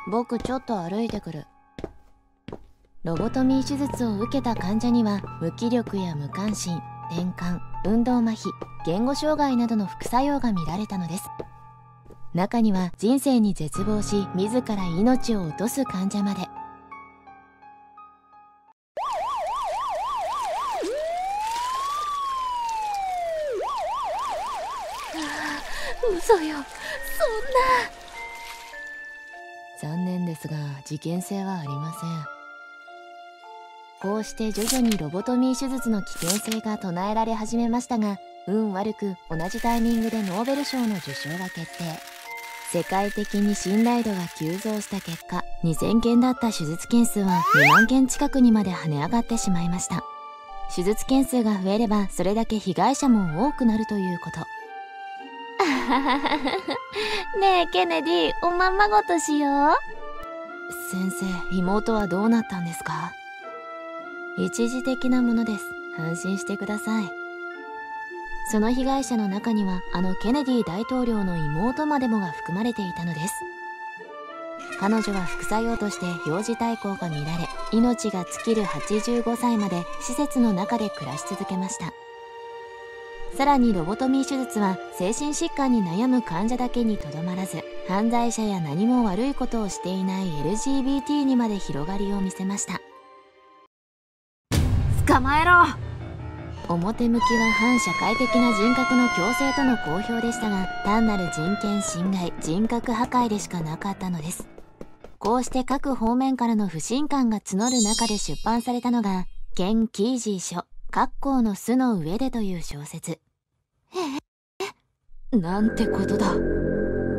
僕ちょっと歩いてくる。ロボトミー手術を受けた患者には無気力や無関心、転換、運動麻痺、言語障害などの副作用が見られたのです。中には人生に絶望し自ら命を落とす患者まで。嘘よ、そんな。残念ですが事件性はありません。こうして徐々にロボトミー手術の危険性が唱えられ始めましたが、運悪く同じタイミングでノーベル賞の受賞が決定。世界的に信頼度が急増した結果、にせんけんだった手術件数はにまんけん近くにまで跳ね上がってしまいました。手術件数が増えればそれだけ被害者も多くなるということ。ねえケネディ、おまんまごとしよう。先生、妹はどうなったんですか？一時的なものです。安心してください。その被害者の中にはあのケネディ大統領の妹までもが含まれていたのです。彼女は副作用として幼児対抗が見られ、命が尽きるはちじゅうごさいまで施設の中で暮らし続けました。さらにロボトミー手術は精神疾患に悩む患者だけにとどまらず、犯罪者や何も悪いことをしていない エルジービーティー にまで広がりを見せました。捕まえろ。表向きは反社会的な人格の強制との公表でしたが、単なる人権侵害、人格破壊でしかなかったのです。こうして各方面からの不信感が募る中で出版されたのが「ケン・キージー書格好の巣の上で」という小説。えなんてことだ。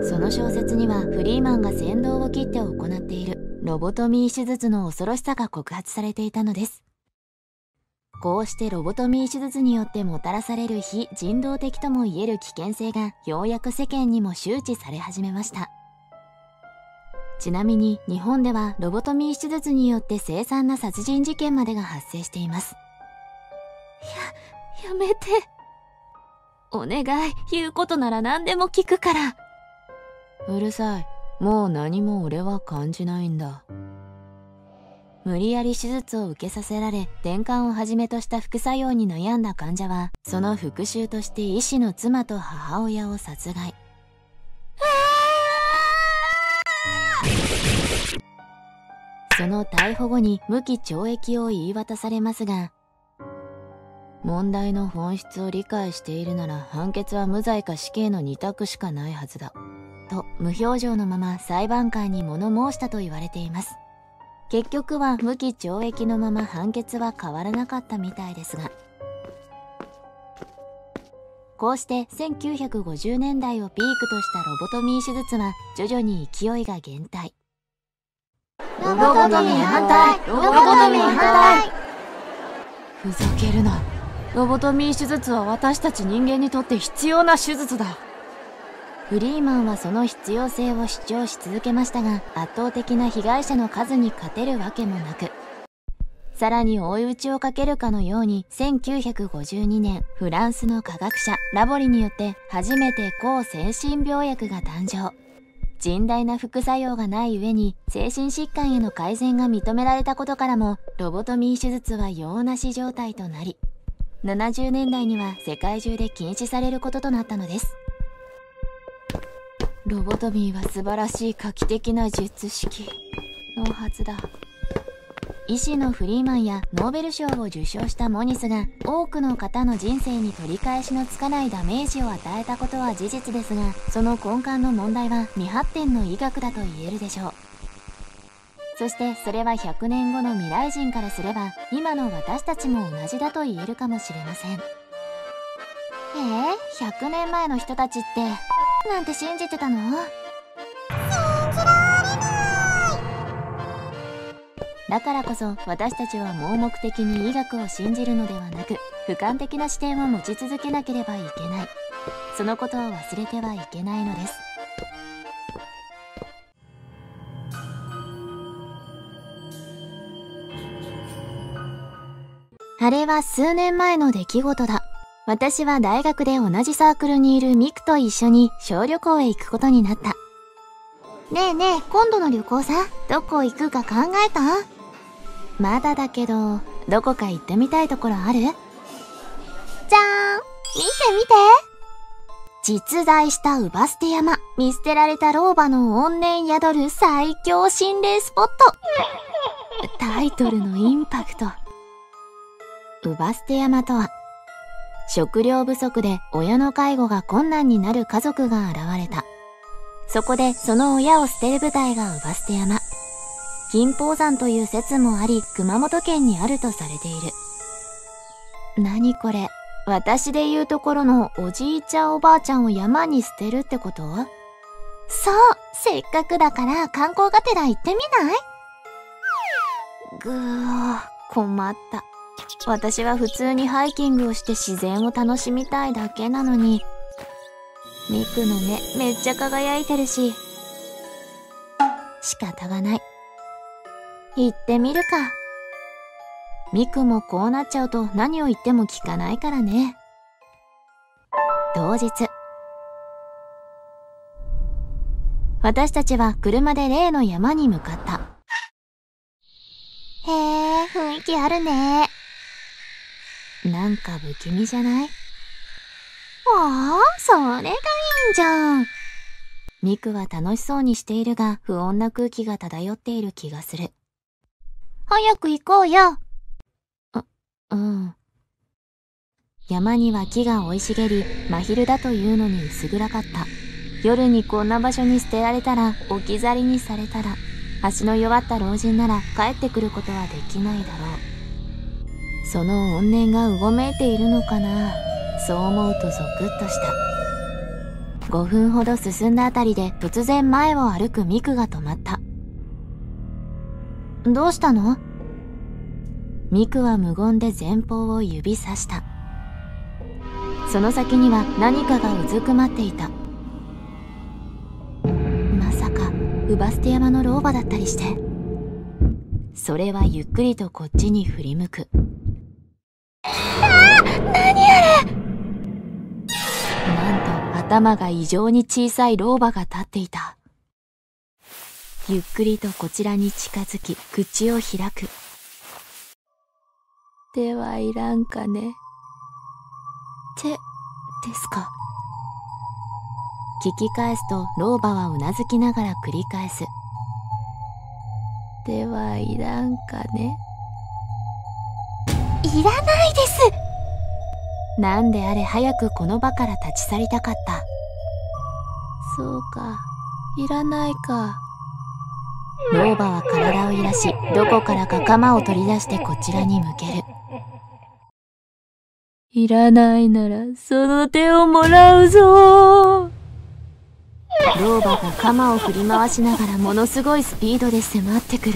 その小説にはフリーマンが先導を切って行っているロボトミー手術の恐ろしさが告発されていたのです。こうしてロボトミー手術によってもたらされる非人道的ともいえる危険性がようやく世間にも周知され始めました。ちなみに日本ではロボトミー手術によって凄惨な殺人事件までが発生しています。や、やめて。お願い、言うことなら何でも聞くから。うるさい。もう何も俺は感じないんだ。無理やり手術を受けさせられ、転換をはじめとした副作用に悩んだ患者は、その復讐として医師の妻と母親を殺害。その逮捕後に無期懲役を言い渡されますが、問題の本質を理解しているなら判決は無罪か死刑のに択しかないはずだと無表情のまま裁判官に物申したと言われています。結局は無期懲役のまま判決は変わらなかったみたいですが、こうしてせんきゅうひゃくごじゅうねんだいをピークとしたロボトミー手術は徐々に勢いが減退。ロボトミー反対、ロボトミー反対。ふざけるな。ロボトミー手術は私たち人間にとって必要な手術だ。フリーマンはその必要性を主張し続けましたが、圧倒的な被害者の数に勝てるわけもなく、さらに追い打ちをかけるかのようにせんきゅうひゃくごじゅうにねん、フランスの科学者ラボリによって初めて抗精神病薬が誕生。甚大な副作用がない上に精神疾患への改善が認められたことからもロボトミー手術は用なし状態となり、ななじゅうねんだいには世界中で禁止されることとなったのです。ロボトミーは素晴らしい画期的な術式のはずだ。医師のフリーマンやノーベル賞を受賞したモニスが多くの方の人生に取り返しのつかないダメージを与えたことは事実ですが、その根幹の問題は未発展の医学だと言えるでしょう。そしてそれはひゃくねんごの未来人からすれば今の私たちも同じだと言えるかもしれません。えー、ひゃくねんまえの人たちってなんて信じてたの？だからこそ私たちは盲目的に医学を信じるのではなく、俯瞰的な視点を持ち続けなければいけない。そのことを忘れてはいけないのです。あれは数年前の出来事だ。私は大学で同じサークルにいるミクと一緒に小旅行へ行くことになった。ねえねえ、今度の旅行さ、どこ行くか考えた？まだだけど、どこか行ってみたいところある？じゃーん！見て見て！実在した姥捨山、見捨てられた老婆の怨念宿る最強心霊スポット。タイトルのインパクト。姥捨山とは、食料不足で親の介護が困難になる家族が現れた。そこでその親を捨てる舞台が姥捨山。金峰山という説もあり、熊本県にあるとされている。何これ、私で言うところのおじいちゃんおばあちゃんを山に捨てるってこと？そう、せっかくだから観光がてら行ってみない？ぐー、困った。私は普通にハイキングをして自然を楽しみたいだけなのに。ミクの目めっちゃ輝いてるし、仕方がない。行ってみるか。ミクもこうなっちゃうと何を言っても聞かないからね。当日。私たちは車で例の山に向かった。へえ、雰囲気あるね。なんか不気味じゃない？おー、それがいいんじゃん。ミクは楽しそうにしているが、不穏な空気が漂っている気がする。早く行こうよ。あ、うん。山には木が生い茂り、真昼だというのに薄暗かった。夜にこんな場所に捨てられたら、置き去りにされたら、足の弱った老人なら帰ってくることはできないだろう。その怨念がうごめいているのかな。そう思うとゾクッとした。ごふんほど進んだあたりで突然前を歩くミクが止まった。どうしたの？ミクは無言で前方を指さした。その先には何かがうずくまっていた。まさか姥捨山の老婆だったりして。それはゆっくりとこっちに振り向く。ああ、何あれ！頭が異常に小さい老婆が立っていた。ゆっくりとこちらに近づき、口を開く。手はいらんかね。手、ですか。聞き返すと、老婆はうなずきながら繰り返す。手はいらんかね。いらないです。なんであれ早くこの場から立ち去りたかった。そうか、いらないか。老婆は体を揺らし、どこからか鎌を取り出してこちらに向ける。いらないなら、その手をもらうぞー。老婆が鎌を振り回しながらものすごいスピードで迫ってくる。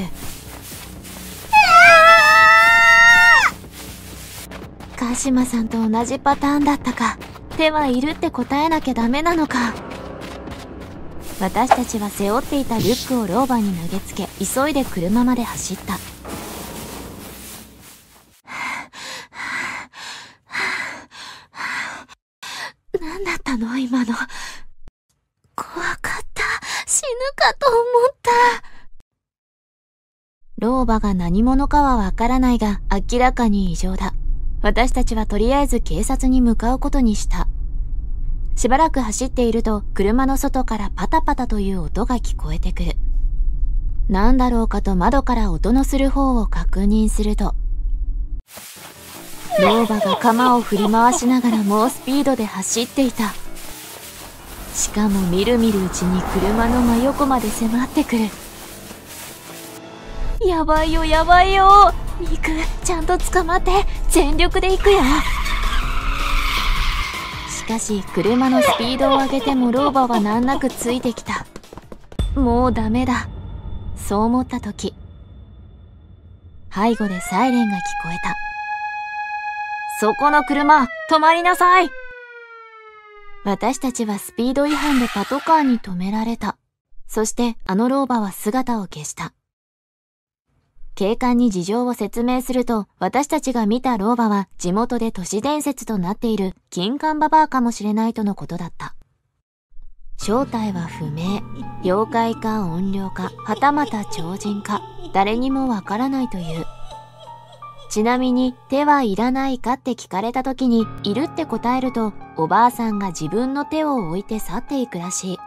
鹿島さんと同じパターンだったか。手はいるって答えなきゃダメなのか。私たちは背負っていたリュックを老婆に投げつけ、急いで車まで走った。の今の。怖かった。死ぬかと思った。老婆が何者かはわからないが、明らかに異常だ。私たちはとりあえず警察に向かうことにした。しばらく走っていると、車の外からパタパタという音が聞こえてくる。なんだろうかと窓から音のする方を確認すると、老婆が鎌を振り回しながら猛スピードで走っていた。しかもみるみるうちに車の真横まで迫ってくる。やばいよやばいよ、ミクちゃんと捕まって、全力で行くよ。しかし車のスピードを上げても老婆は難なくついてきた。もうダメだ、そう思った時、背後でサイレンが聞こえた。そこの車、止まりなさい。私たちはスピード違反でパトカーに止められた。そしてあの老婆は姿を消した。警官に事情を説明すると、私たちが見た老婆は地元で都市伝説となっている金管ババアかもしれないとのことだった。正体は不明。妖怪か怨霊か、はたまた超人か、誰にもわからないという。ちなみに、手はいらないかって聞かれた時に、いるって答えると、おばあさんが自分の手を置いて去っていくらしい。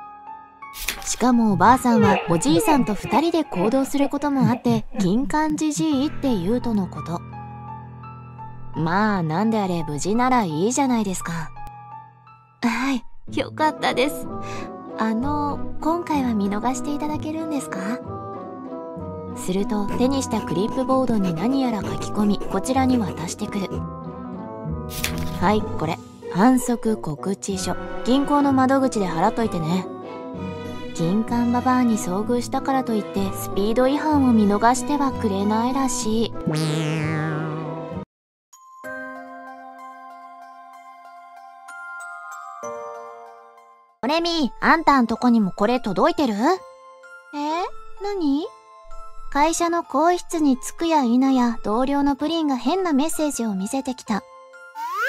しかもおばあさんはおじいさんと二人で行動することもあって、金管じじいって言うとのこと。まあ、なんであれ無事ならいいじゃないですか。はい、よかったです。あの、今回は見逃していただけるんですか？すると手にしたクリップボードに何やら書き込み、こちらに渡してくる。はい、これ。反則告知書。銀行の窓口で払っといてね。金管ババアに遭遇したからといって、スピード違反を見逃してはくれないらしい。オレミ、あんたんとこにもこれ届いてる？え？何？会社の更衣室に着くや否や、同僚のプリンが変なメッセージを見せてきた。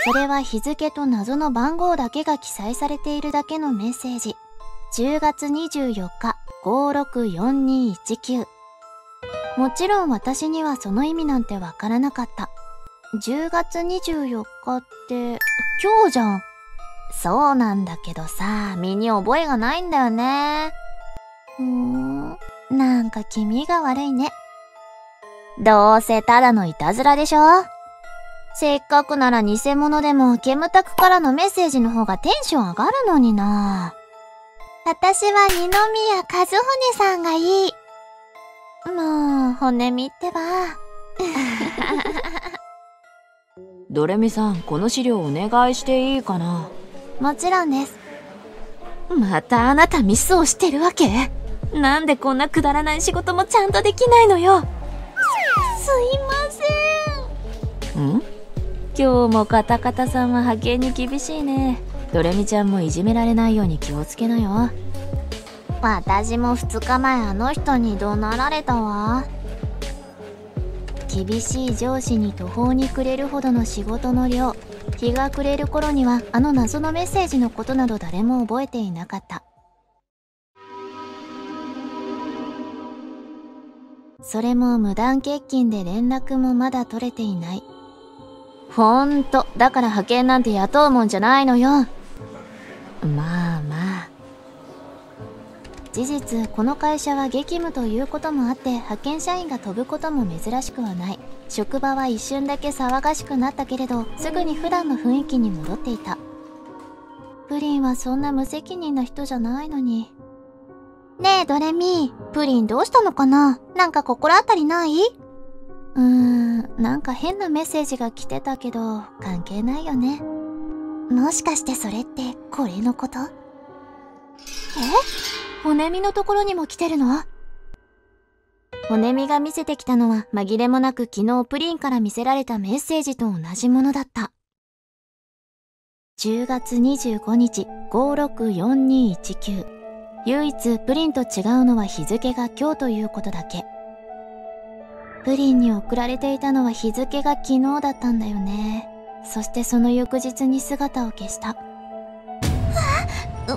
それは日付と謎の番号だけが記載されているだけのメッセージ。じゅうがつにじゅうよっか、ごろくよんにいちきゅう。もちろん私にはその意味なんてわからなかった。じゅうがつにじゅうよっかって、今日じゃん。そうなんだけどさ、身に覚えがないんだよね。うーん。なんか気味が悪いね。どうせただのいたずらでしょ？せっかくなら偽物でも煙たくからのメッセージの方がテンション上がるのにな。私は二宮和骨さんがいい。もう、骨見ってば。ドレミさん、この資料お願いしていいかな？もちろんです。またあなたミスをしてるわけ？なんでこんなくだらない仕事もちゃんとできないのよ。す、すいません。ん？今日もカタカタさんは派遣に厳しいね。ドレミちゃんもいじめられないように気をつけなよ。私もふつかまえあの人に怒鳴られたわ。厳しい上司に途方に暮れるほどの仕事の量。日が暮れる頃にはあの謎のメッセージのことなど誰も覚えていなかった。それも無断欠勤で連絡もまだ取れていない。ほんと、だから派遣なんて雇うもんじゃないのよ。まあまあ。事実、この会社は激務ということもあって、派遣社員が飛ぶことも珍しくはない。職場は一瞬だけ騒がしくなったけれど、すぐに普段の雰囲気に戻っていた。プリンはそんな無責任な人じゃないのに。ねえ、ドレミ、プリンどうしたのかな？なんか心当たりない？うーん、なんか変なメッセージが来てたけど、関係ないよね。もしかしてそれって、これのこと？え？骨身のところにも来てるの？骨身が見せてきたのは、紛れもなく昨日プリンから見せられたメッセージと同じものだった。じゅうがつにじゅうごにち、ごろくよんにいちきゅう。唯一プリンと違うのは日付が今日ということだけ。プリンに送られていたのは日付が昨日だったんだよね。そしてその翌日に姿を消した。はぁ、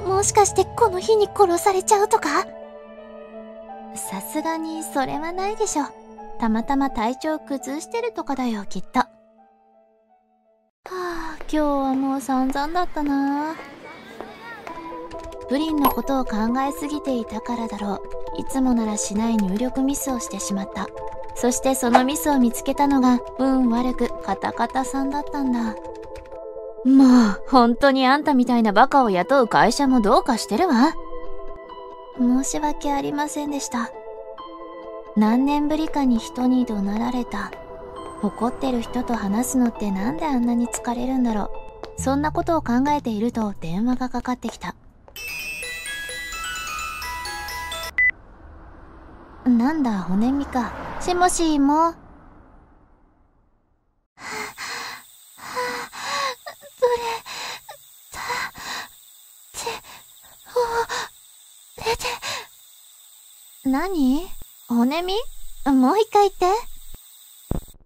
もしかしてこの日に殺されちゃうとか？さすがにそれはないでしょ。たまたま体調崩してるとかだよ、きっと。はあ、今日はもう散々だったな。プリンのことを考えすぎていたからだろう。いつもならしない入力ミスをしてしまった。そしてそのミスを見つけたのが運悪くカタカタさんだったんだ。もう、本当にあんたみたいなバカを雇う会社もどうかしてるわ。申し訳ありませんでした。何年ぶりかに人に怒鳴られた。怒ってる人と話すのってなんであんなに疲れるんだろう。そんなことを考えていると電話がかかってきた。なんだ、骨身か。しもしも。何？骨身？もう一回言って。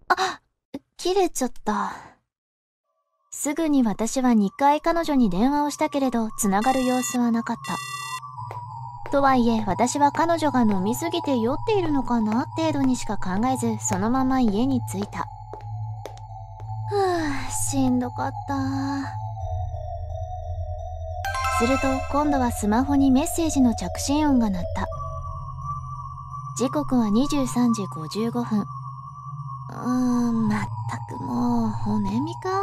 あ、切れちゃった。すぐに私はにかい彼女に電話をしたけれど、繋がる様子はなかった。とはいえ、私は彼女が飲みすぎて酔っているのかな程度にしか考えず、そのまま家に着いた。ふぅ、しんどかった。すると、今度はスマホにメッセージの着信音が鳴った。時刻はにじゅうさんじごじゅうごふん。うーん、まったくもう、骨身か？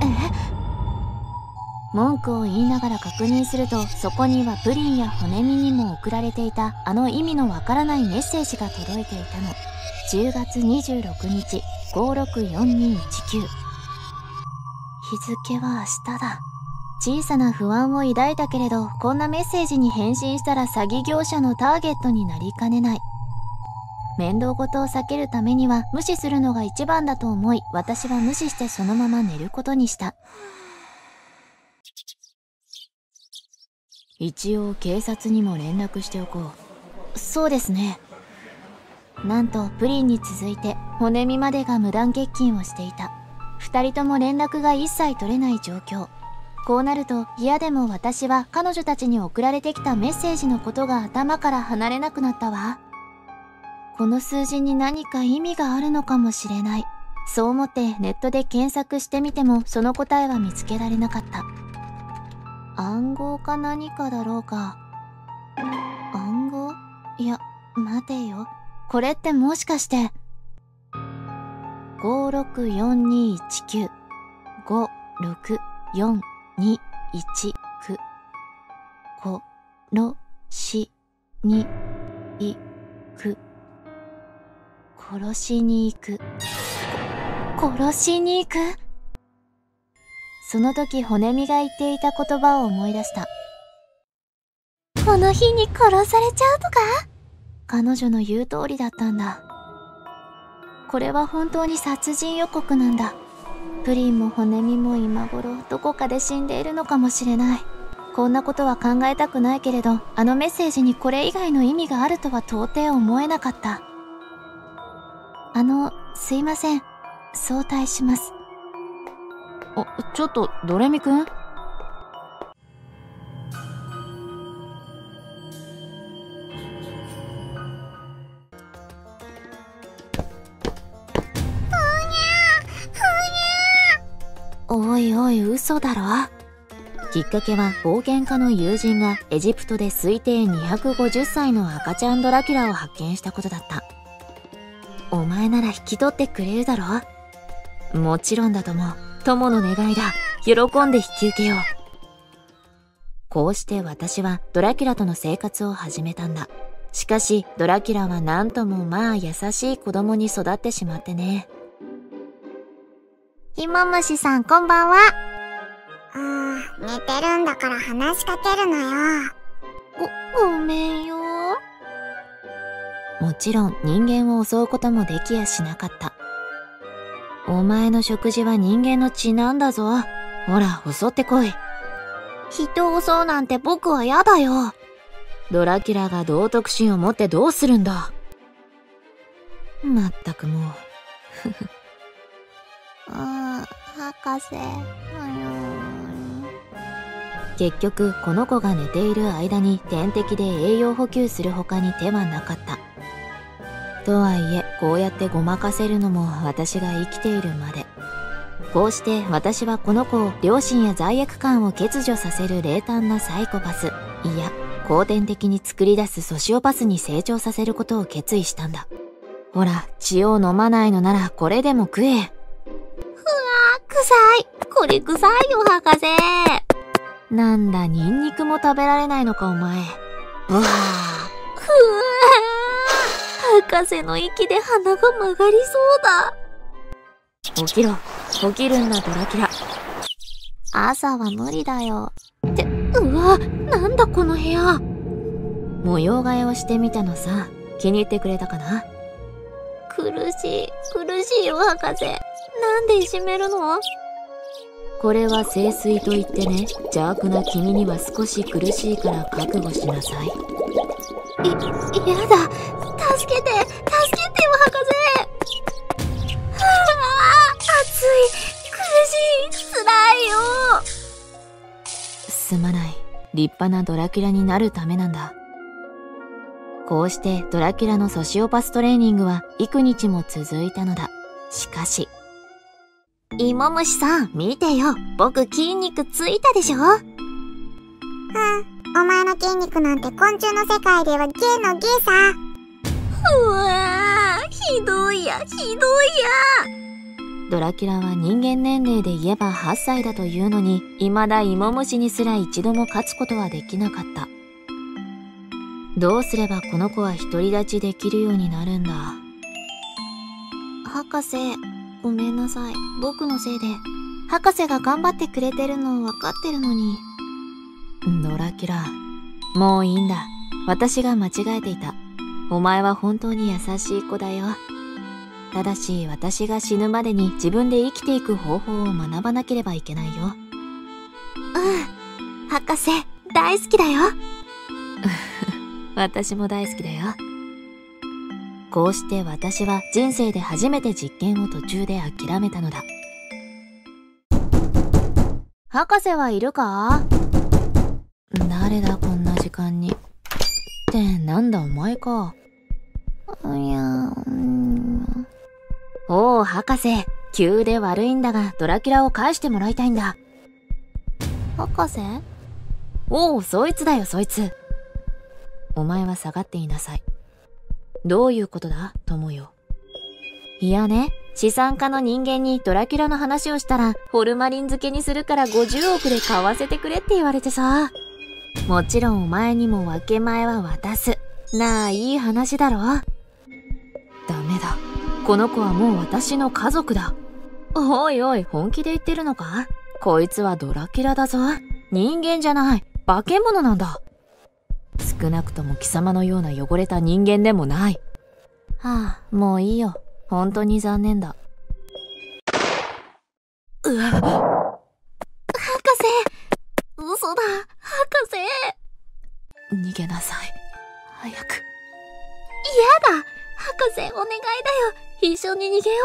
え？文句を言いながら確認すると、そこにはプリンや骨身にも送られていた、あの意味のわからないメッセージが届いていたの。じゅうがつにじゅうろくにち、ごろくよんにいちきゅう。日付は明日だ。小さな不安を抱いたけれど、こんなメッセージに返信したら詐欺業者のターゲットになりかねない。面倒事を避けるためには無視するのが一番だと思い、私は無視してそのまま寝ることにした。一応警察にも連絡しておこう。そうですね。なんとプリンに続いて骨身までが無断欠勤をしていた。二人とも連絡が一切取れない状況。こうなると嫌でも私は彼女たちに送られてきたメッセージのことが頭から離れなくなったわ。この数字に何か意味があるのかもしれない。そう思ってネットで検索してみてもその答えは見つけられなかった。暗号か何かだろうか。暗号？いや、待てよ。これってもしかして。ごろくよんにいちきゅう。ごろくよん。に、いち、く、こ、ろ、し、に、い、く。殺しに行く。殺しに行く？その時骨身が言っていた言葉を思い出した。この日に殺されちゃうとか？彼女の言う通りだったんだ。これは本当に殺人予告なんだ。プリンも骨身も今頃どこかで死んでいるのかもしれない。こんなことは考えたくないけれど、あのメッセージにこれ以外の意味があるとは到底思えなかった。あの、すいません。早退します。あ、ちょっと、ドレミくん？おいおい、嘘だろ。きっかけは冒険家の友人がエジプトで推定にひゃくごじゅっさいの赤ちゃんドラキュラを発見したことだった。お前なら引き取ってくれるだろ？もちろんだとも。友の願いだ。喜んで引き受けよう。こうして私はドラキュラとの生活を始めたんだ。しかしドラキュラはなんともまあ優しい子供に育ってしまってね。ひもむしさん、こんばんは。ああ、寝てるんだから話しかけるのよ。ご、ごめんよ。もちろん人間を襲うこともできやしなかった。お前の食事は人間の血なんだぞ。ほら、襲ってこい。人を襲うなんて僕はやだよ。ドラキュラが道徳心を持ってどうするんだ。まったくもう。ふふ。うん、博士。結局この子が寝ている間に点滴で栄養補給する他に手はなかった。とはいえこうやってごまかせるのも私が生きているまで。こうして私はこの子を良心や罪悪感を欠如させる冷淡なサイコパス、いや後天的に作り出すソシオパスに成長させることを決意したんだ。ほら、血を飲まないのならこれでも食え。ふわー、臭い。これ臭いよ、博士。なんだ、ニンニクも食べられないのか、お前。うわー。ふわー。博士の息で鼻が曲がりそうだ。起きろ。起きるんだ、ドラキュラ。朝は無理だよ。って、うわ、なんだこの部屋。模様替えをしてみたのさ。気に入ってくれたかな？苦しい、苦しいよ、博士。なんでいじめるの？これは聖水といってね、邪悪な君には少し苦しいから覚悟しなさい。い、やだ。助けて、助けてよ、博士。はあ、暑い、苦しい、辛いよ。すまない。立派なドラキュラになるためなんだ。こうしてドラキュラのソシオパストレーニングは幾日も続いたのだ。しかし。芋虫さん、見てよ。僕筋肉ついたでしょ？うん。お前の筋肉なんて昆虫の世界ではゲのゲさ。うわぁ、ひどいや、ひどいや。ドラキュラは人間年齢で言えばはっさいだというのに、未だ芋虫にすら一度も勝つことはできなかった。どうすればこの子は独り立ちできるようになるんだ。博士、ごめんなさい。僕のせいで。博士が頑張ってくれてるの分かってるのに。ドラキュラ、もういいんだ。私が間違えていた。お前は本当に優しい子だよ。ただし、私が死ぬまでに自分で生きていく方法を学ばなければいけないよ。うん。博士、大好きだよ。私も大好きだよ。こうして私は人生で初めて実験を途中で諦めたのだ。博士はいるか？誰だこんな時間に。ってなんだお前か。いや、うん。おう博士、急で悪いんだがドラキュラを返してもらいたいんだ。博士？おう、そいつだよそいつ。お前は下がっていなさい。どういうことだ、友よ。いやね、資産家の人間にドラキュラの話をしたら、ホルマリン漬けにするからごじゅうおくで買わせてくれって言われてさ。もちろんお前にも分け前は渡す。なあ、いい話だろ。ダメだ。この子はもう私の家族だ。おいおい、本気で言ってるのか？こいつはドラキュラだぞ。人間じゃない、化け物なんだ。少なくとも貴様のような汚れた人間でもない。はあ、もういいよ。本当に残念だ。うわ。博士！嘘だ、博士！逃げなさい。早く。嫌だ！博士、お願いだよ。一緒に逃げよ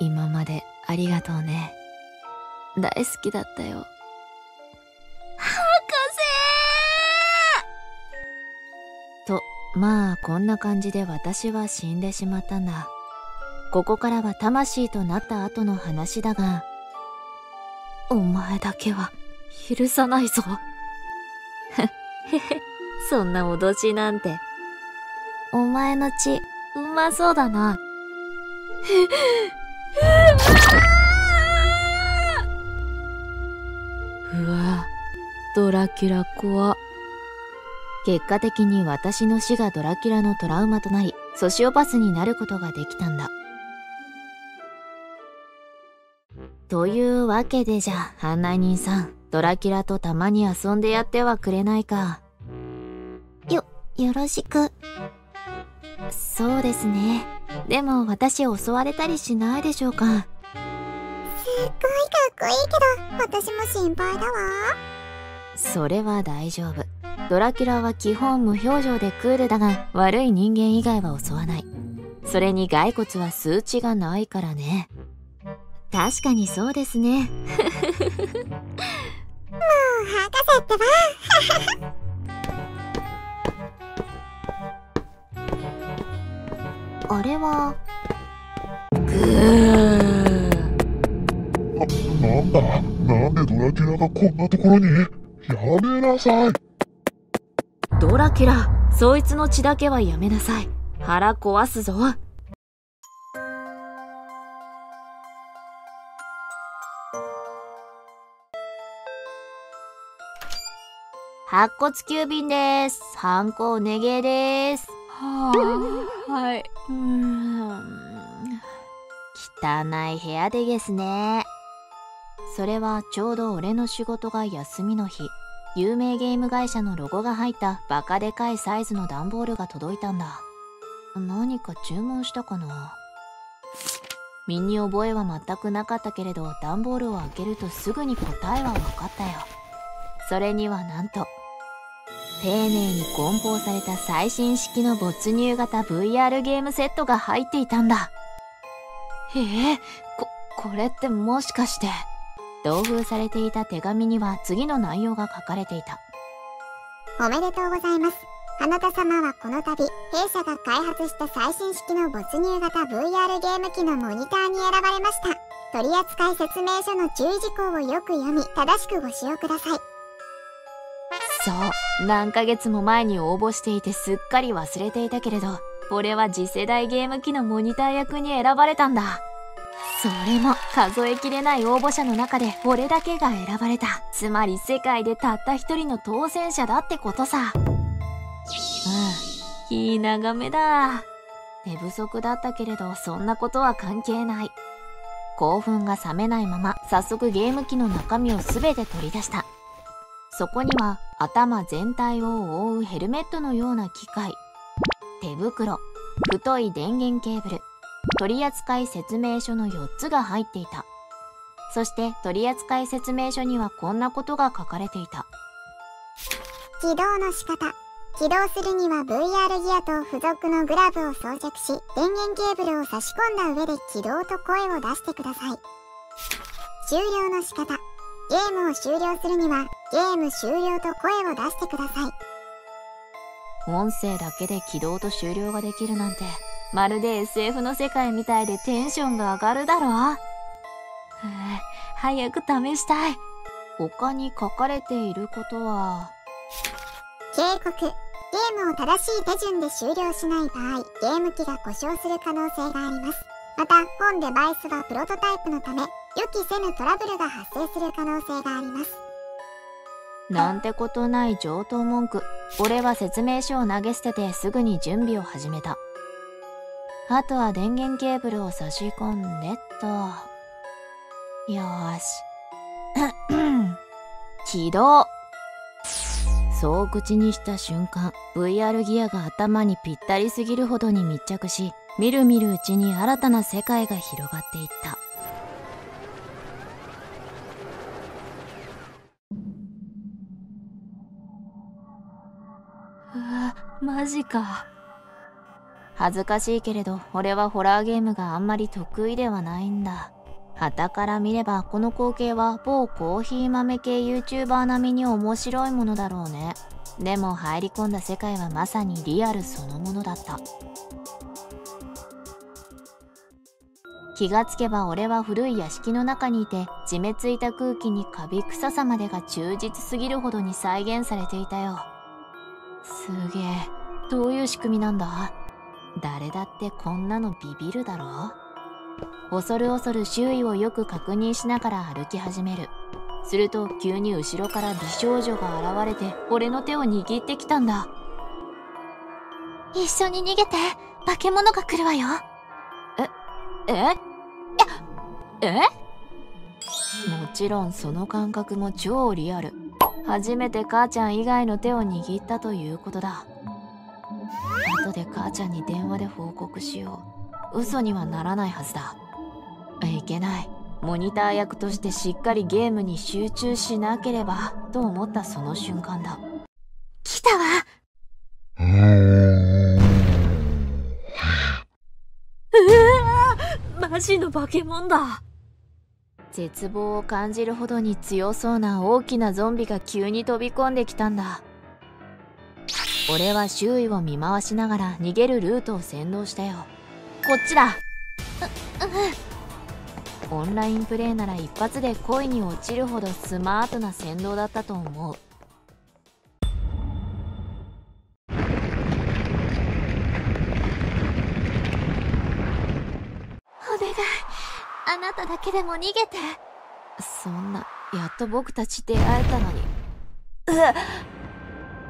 う。今までありがとうね。大好きだったよ。まあこんな感じで私は死んでしまったんだ。ここからは魂となった後の話だが、お前だけは許さないぞ。へへ、そんな脅しなんて。お前の血、うまそうだな。うわ、ドラキュラ怖っ。結果的に私の死がドラキュラのトラウマとなり、ソシオパスになることができたんだ。というわけでじゃ、案内人さん、ドラキュラとたまに遊んでやってはくれないか。よ、よろしく。そうですね。でも私襲われたりしないでしょうか。すっごいかっこいいけど、私も心配だわ。それは大丈夫。ドラキュラは基本無表情でクールだが、悪い人間以外は襲わない。それに骸骨は数値がないからね。確かにそうですね。もう博士ってば。あれはぐー。なんだ、なんでドラキュラがこんなところに。やめなさい。ドラキュラ、そいつの血だけはやめなさい。腹壊すぞ。白骨急便です。ハンコお願いです。はあ、はい。うーん。汚い部屋でですね。それはちょうど俺の仕事が休みの日、有名ゲーム会社のロゴが入ったバカでかいサイズの段ボールが届いたんだ。何か注文したかな。身に覚えは全くなかったけれど、段ボールを開けるとすぐに答えは分かったよ。それにはなんと、丁寧に梱包された最新式の没入型 ブイアール ゲームセットが入っていたんだ。えー、こ、これってもしかして。同封されていた手紙には次の内容が書かれていた。おめでとうございます。あなた様はこの度、弊社が開発した最新式の没入型 ブイアール ゲーム機のモニターに選ばれました。取扱説明書の注意事項をよく読み、正しくご使用ください。そう、何ヶ月も前に応募していてすっかり忘れていたけれど、俺は次世代ゲーム機のモニター役に選ばれたんだ。それも数えきれない応募者の中で俺だけが選ばれた。つまり世界でたった一人の当選者だってことさ。うん、いい眺めだ。寝不足だったけれどそんなことは関係ない。興奮が冷めないまま早速ゲーム機の中身を全て取り出した。そこには頭全体を覆うヘルメットのような機械、手袋、太い電源ケーブル、取扱説明書のよっつが入っていた。そして取扱説明書にはこんなことが書かれていた。起動の仕方。起動するには ブイアール ギアと付属のグラブを装着し、電源ケーブルを差し込んだ上で起動と声を出してください。終了の仕方。ゲームを終了するにはゲーム終了と声を出してください。音声だけで起動と終了ができるなんて。まるで エスエフ の世界みたいでテンションが上がるだろう。はあ、早く試したい。他に書かれていることは。警告。ゲームを正しい手順で終了しない場合、ゲーム機が故障する可能性があります。また、本デバイスはプロトタイプのため、予期せぬトラブルが発生する可能性があります。なんてことない上等文句。俺は説明書を投げ捨ててすぐに準備を始めた。あとは電源ケーブルを差し込んでっと。よーし。起動。そう口にした瞬間、ブイアール ギアが頭にぴったりすぎるほどに密着し、みるみるうちに新たな世界が広がっていった。うわ、マジか。恥ずかしいけれど、俺はホラーゲームがあんまり得意ではないんだ。傍から見れば、この光景は某コーヒー豆系 ユーチューバー 並みに面白いものだろうね。でも入り込んだ世界はまさにリアルそのものだった。気がつけば俺は古い屋敷の中にいて、じめついた空気にカビ臭さまでが忠実すぎるほどに再現されていたよ。すげえ、どういう仕組みなんだ？誰だってこんなのビビるだろう。恐る恐る周囲をよく確認しながら歩き始める。すると急に後ろから美少女が現れて俺の手を握ってきたんだ。一緒に逃げて、化け物が来るわよ。え、え、え、え？もちろんその感覚も超リアル。初めて母ちゃん以外の手を握ったということだ。後で母ちゃんに電話で報告しよう。嘘にはならないはずだ。いけない。モニター役としてしっかりゲームに集中しなければと思ったその瞬間だ。来たわ。うわぁ、マジの化け物だ。絶望を感じるほどに強そうな大きなゾンビが急に飛び込んできたんだ。俺は周囲を見回しながら逃げるルートを先導したよ。こっちだ。オンラインプレイなら一発で恋に落ちるほどスマートな先導だったと思う。お願い、あなただけでも逃げて。そんな、やっと僕たち出会えたのに。うっ。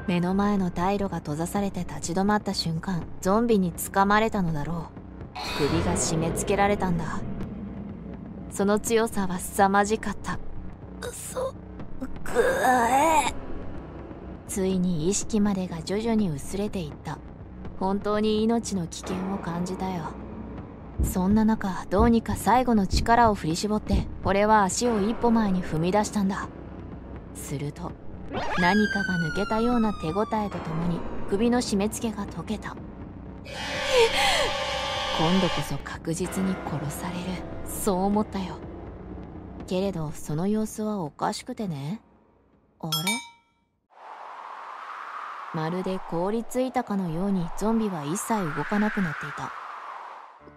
目の前の退路が閉ざされて立ち止まった瞬間、ゾンビに掴まれたのだろう。首が締め付けられたんだ。その強さは凄まじかった。そくえついに意識までが徐々に薄れていった。本当に命の危険を感じたよ。そんな中、どうにか最後の力を振り絞って俺は足を一歩前に踏み出したんだ。すると何かが抜けたような手応えとともに首の締め付けが解けた。今度こそ確実に殺される、そう思ったよ。けれどその様子はおかしくてね。あれ、まるで凍りついたかのようにゾンビは一切動かなくなっていた。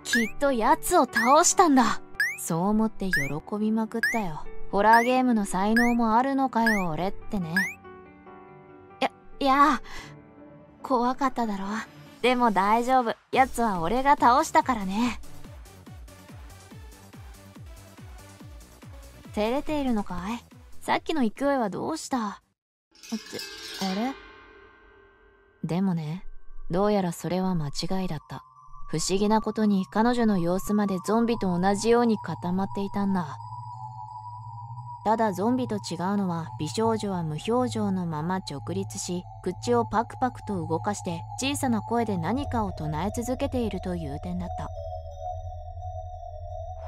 きっとやつを倒したんだ、そう思って喜びまくったよ。ホラーゲームの才能もあるのかよ、俺ってね。や、いや、怖かっただろ。でも大丈夫、やつは俺が倒したからね。照れているのかい？さっきの勢いはどうした？って、あれ？でもね、どうやらそれは間違いだった。不思議なことに彼女の様子までゾンビと同じように固まっていたんだ。ただゾンビと違うのは、美少女は無表情のまま直立し、口をパクパクと動かして小さな声で何かを唱え続けているという点だった。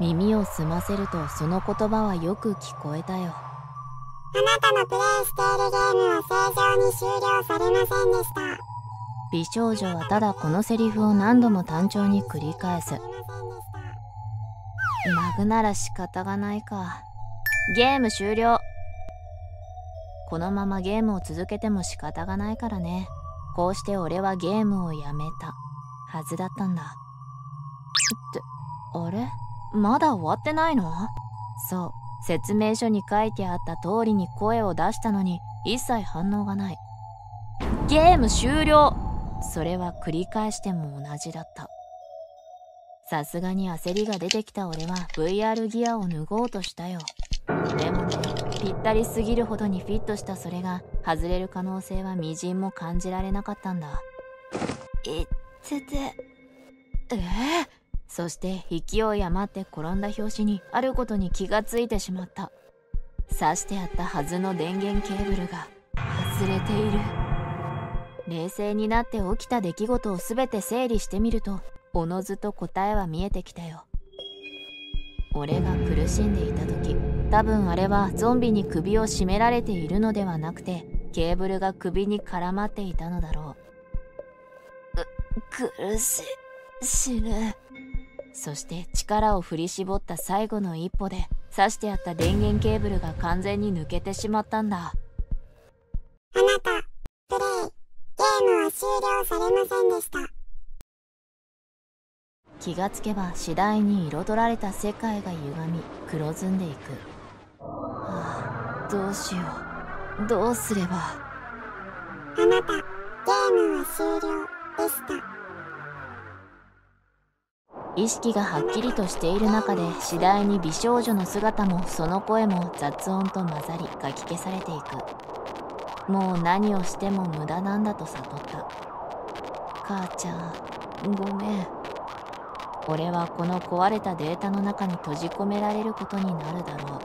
耳を澄ませるとその言葉はよく聞こえたよ。あなたのプレイしているゲームは正常に終了されませんでした。美少女はただこのセリフを何度も単調に繰り返す。マグなら仕方がないか。ゲーム終了。このままゲームを続けても仕方がないからね。こうして俺はゲームをやめたはずだったんだ。ってあれ、まだ終わってないの？そう、説明書に書いてあった通りに声を出したのに一切反応がない。ゲーム終了。それは繰り返しても同じだった。さすがに焦りが出てきた俺は ブイアール ギアを脱ごうとしたよ。でもね、ぴったりすぎるほどにフィットしたそれが外れる可能性はみじんも感じられなかったんだ。いっててえー、そして勢い余って転んだ拍子にあることに気がついてしまった。挿してあったはずの電源ケーブルが外れている。冷静になって起きた出来事を全て整理してみると、おのずと答えは見えてきたよ。俺が苦しんでいた時、多分あれはゾンビに首を絞められているのではなくて、ケーブルが首に絡まっていたのだろう。く苦しい、死ぬ。そして力を振り絞った最後の一歩で、挿してあった電源ケーブルが完全に抜けてしまったんだ。あなた、プレイ、ゲームは終了されませんでした。気がつけば次第に彩られた世界が歪み黒ずんでいく。はあ、どうしよう、どうすれば。あなた、ゲームは終了でした。意識がはっきりとしている中で、次第に美少女の姿もその声も雑音と混ざりかき消されていく。もう何をしても無駄なんだと悟った。母ちゃん、ごめん。俺はこの壊れたデータの中に閉じ込められることになるだろう。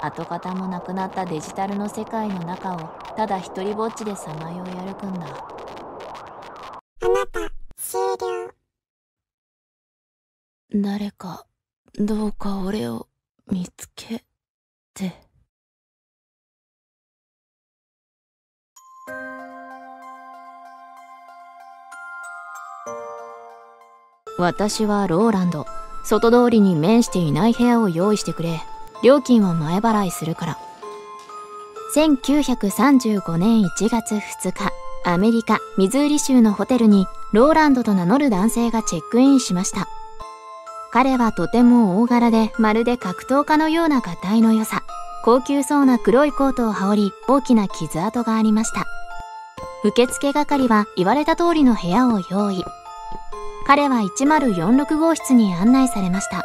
跡形もなくなったデジタルの世界の中をただ一人ぼっちでさまよい歩くんだ。あなた、終了。誰か、どうか俺を見つけて。私はローランド。外通りに面していない部屋を用意してくれ。料金を前払いする頃、せんきゅうひゃくさんじゅうごねんいちがつふつか、アメリカ・ミズーリ州のホテルにローランドと名乗る男性がチェックインしました。彼はとても大柄で、まるで格闘家のようながたいの良さ、高級そうな黒いコートを羽織り、大きな傷跡がありました。受付係は言われた通りの部屋を用意。彼はせんよんじゅうろくごうしつに案内されました。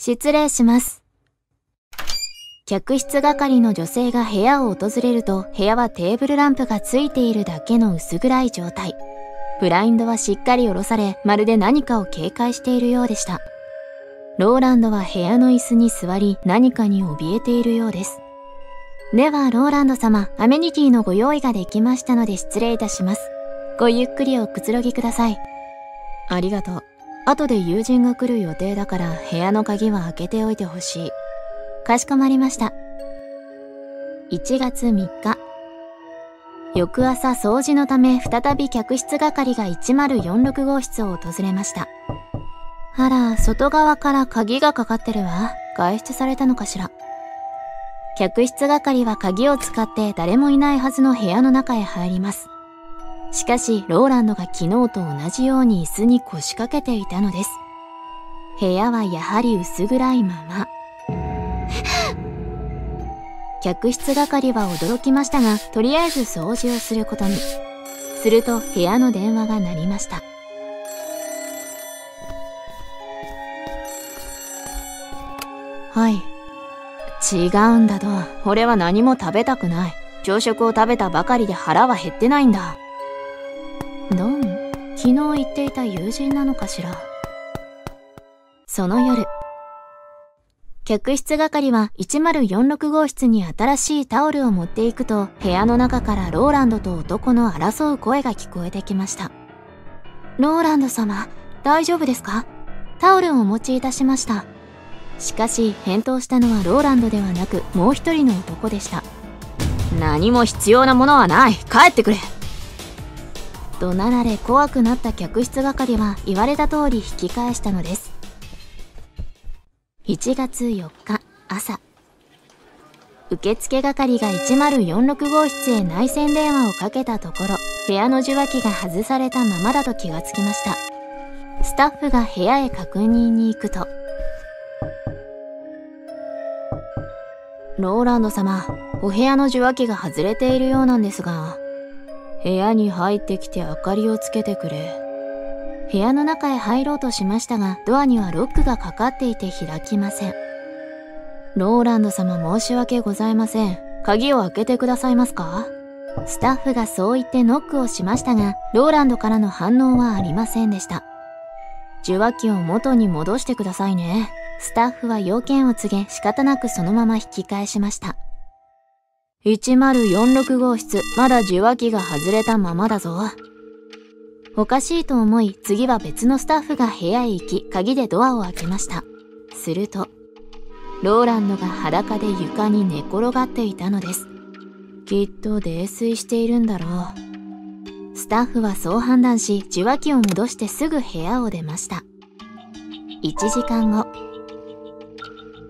失礼します。客室係の女性が部屋を訪れると、部屋はテーブルランプがついているだけの薄暗い状態。ブラインドはしっかり下ろされ、まるで何かを警戒しているようでした。ローランドは部屋の椅子に座り、何かに怯えているようです。では、ローランド様、アメニティのご用意ができましたので失礼いたします。ごゆっくりおくつろぎください。ありがとう。後で友人が来る予定だから、部屋の鍵は開けておいてほしい。かしこまりました。いちがつみっか。翌朝掃除のため、再び客室係がせんよんじゅうろくごうしつを訪れました。あら、外側から鍵がかかってるわ。外出されたのかしら。客室係は鍵を使って誰もいないはずの部屋の中へ入ります。しかし、ローランドが昨日と同じように椅子に腰掛けていたのです。部屋はやはり薄暗いまま。客室係は驚きましたが、とりあえず掃除をすることに。すると、部屋の電話が鳴りました。はい。違うんだと。俺は何も食べたくない。朝食を食べたばかりで腹は減ってないんだ。どん、昨日言っていた友人なのかしら。その夜。客室係はせんよんじゅうろくごうしつに新しいタオルを持っていくと、部屋の中からローランドと男の争う声が聞こえてきました。ローランド様、大丈夫ですか？タオルをお持ちいたしました。しかし、返答したのはローランドではなく、もう一人の男でした。何も必要なものはない。帰ってくれ。怒鳴られ怖くなった客室係は言われた通り引き返したのです。いちがつよっか朝、受付係がせんよんじゅうろくごうしつへ内線電話をかけたところ、部屋の受話器が外されたままだと気がつきました。スタッフが部屋へ確認に行くと、ローランド様、お部屋の受話器が外れているようなんですが、部屋に入ってきて明かりをつけてくれ。部屋の中へ入ろうとしましたが、ドアにはロックがかかっていて開きません。ローランド様、申し訳ございません。鍵を開けてくださいますか？スタッフがそう言ってノックをしましたが、ローランドからの反応はありませんでした。受話器を元に戻してくださいね。スタッフは要件を告げ、仕方なくそのまま引き返しました。せんよんじゅうろくごうしつ、まだ受話器が外れたままだぞ。おかしいと思い、次は別のスタッフが部屋へ行き、鍵でドアを開けました。すると、ローランドが裸で床に寝転がっていたのです。きっと泥酔しているんだろう。スタッフはそう判断し、受話器を戻してすぐ部屋を出ました。いちじかんご。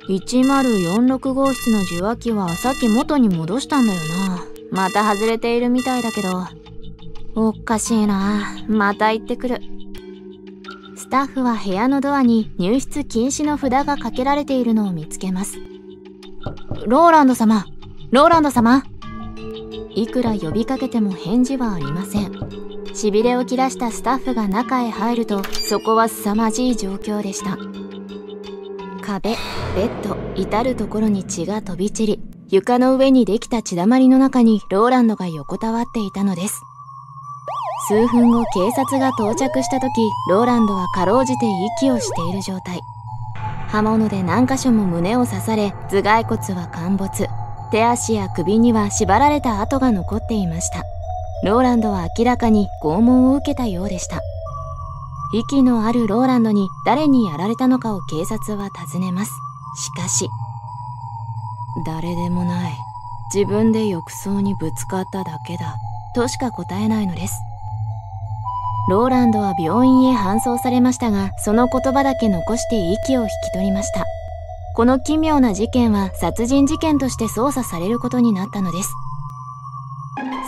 せんよんじゅうろくごうしつの受話器はさっき元に戻したんだよな。また外れているみたいだけど、おかしいなぁ。また行ってくる。スタッフは部屋のドアに入室禁止の札がかけられているのを見つけます。ローランド様、ローランド様。いくら呼びかけても返事はありません。痺れを切らしたスタッフが中へ入ると、そこは凄まじい状況でした。壁、ベッド、至るところに血が飛び散り、床の上にできた血だまりの中にローランドが横たわっていたのです。数分後、警察が到着した時、ローランドはかろうじて息をしている状態。刃物で何箇所も胸を刺され、頭蓋骨は陥没。手足や首には縛られた跡が残っていました。ローランドは明らかに拷問を受けたようでした。息のあるローランドに誰にやられたのかを警察は尋ねます。しかし、誰でもない。自分で浴槽にぶつかっただけだ。としか答えないのです。ローランドは病院へ搬送されましたが、その言葉だけ残して息を引き取りました。この奇妙な事件は殺人事件として捜査されることになったのです。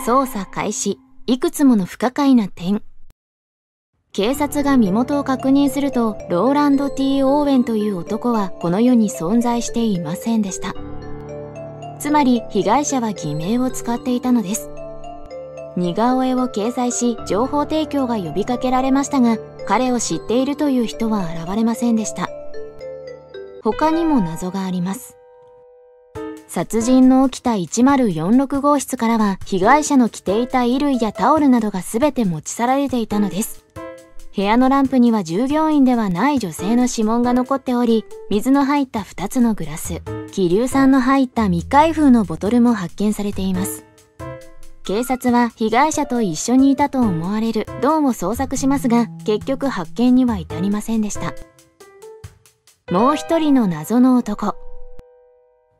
捜査開始。いくつもの不可解な点。警察が身元を確認すると、ローランド ティー オーウェンという男はこの世に存在していませんでした。つまり、被害者は偽名を使っていたのです。似顔絵を掲載し、情報提供が呼びかけられましたが、彼を知っているという人は現れませんでした。他にも謎があります。殺人の起きたいちまるよんろくごうしつからは、被害者の着ていた衣類やタオルなどが全て持ち去られていたのです。部屋のランプには従業員ではない女性の指紋が残っており、水の入ったふたつのグラス、希硫酸の入った未開封のボトルも発見されています。警察は被害者と一緒にいたと思われるドンを捜索しますが、結局発見には至りませんでした。もう一人の謎の男。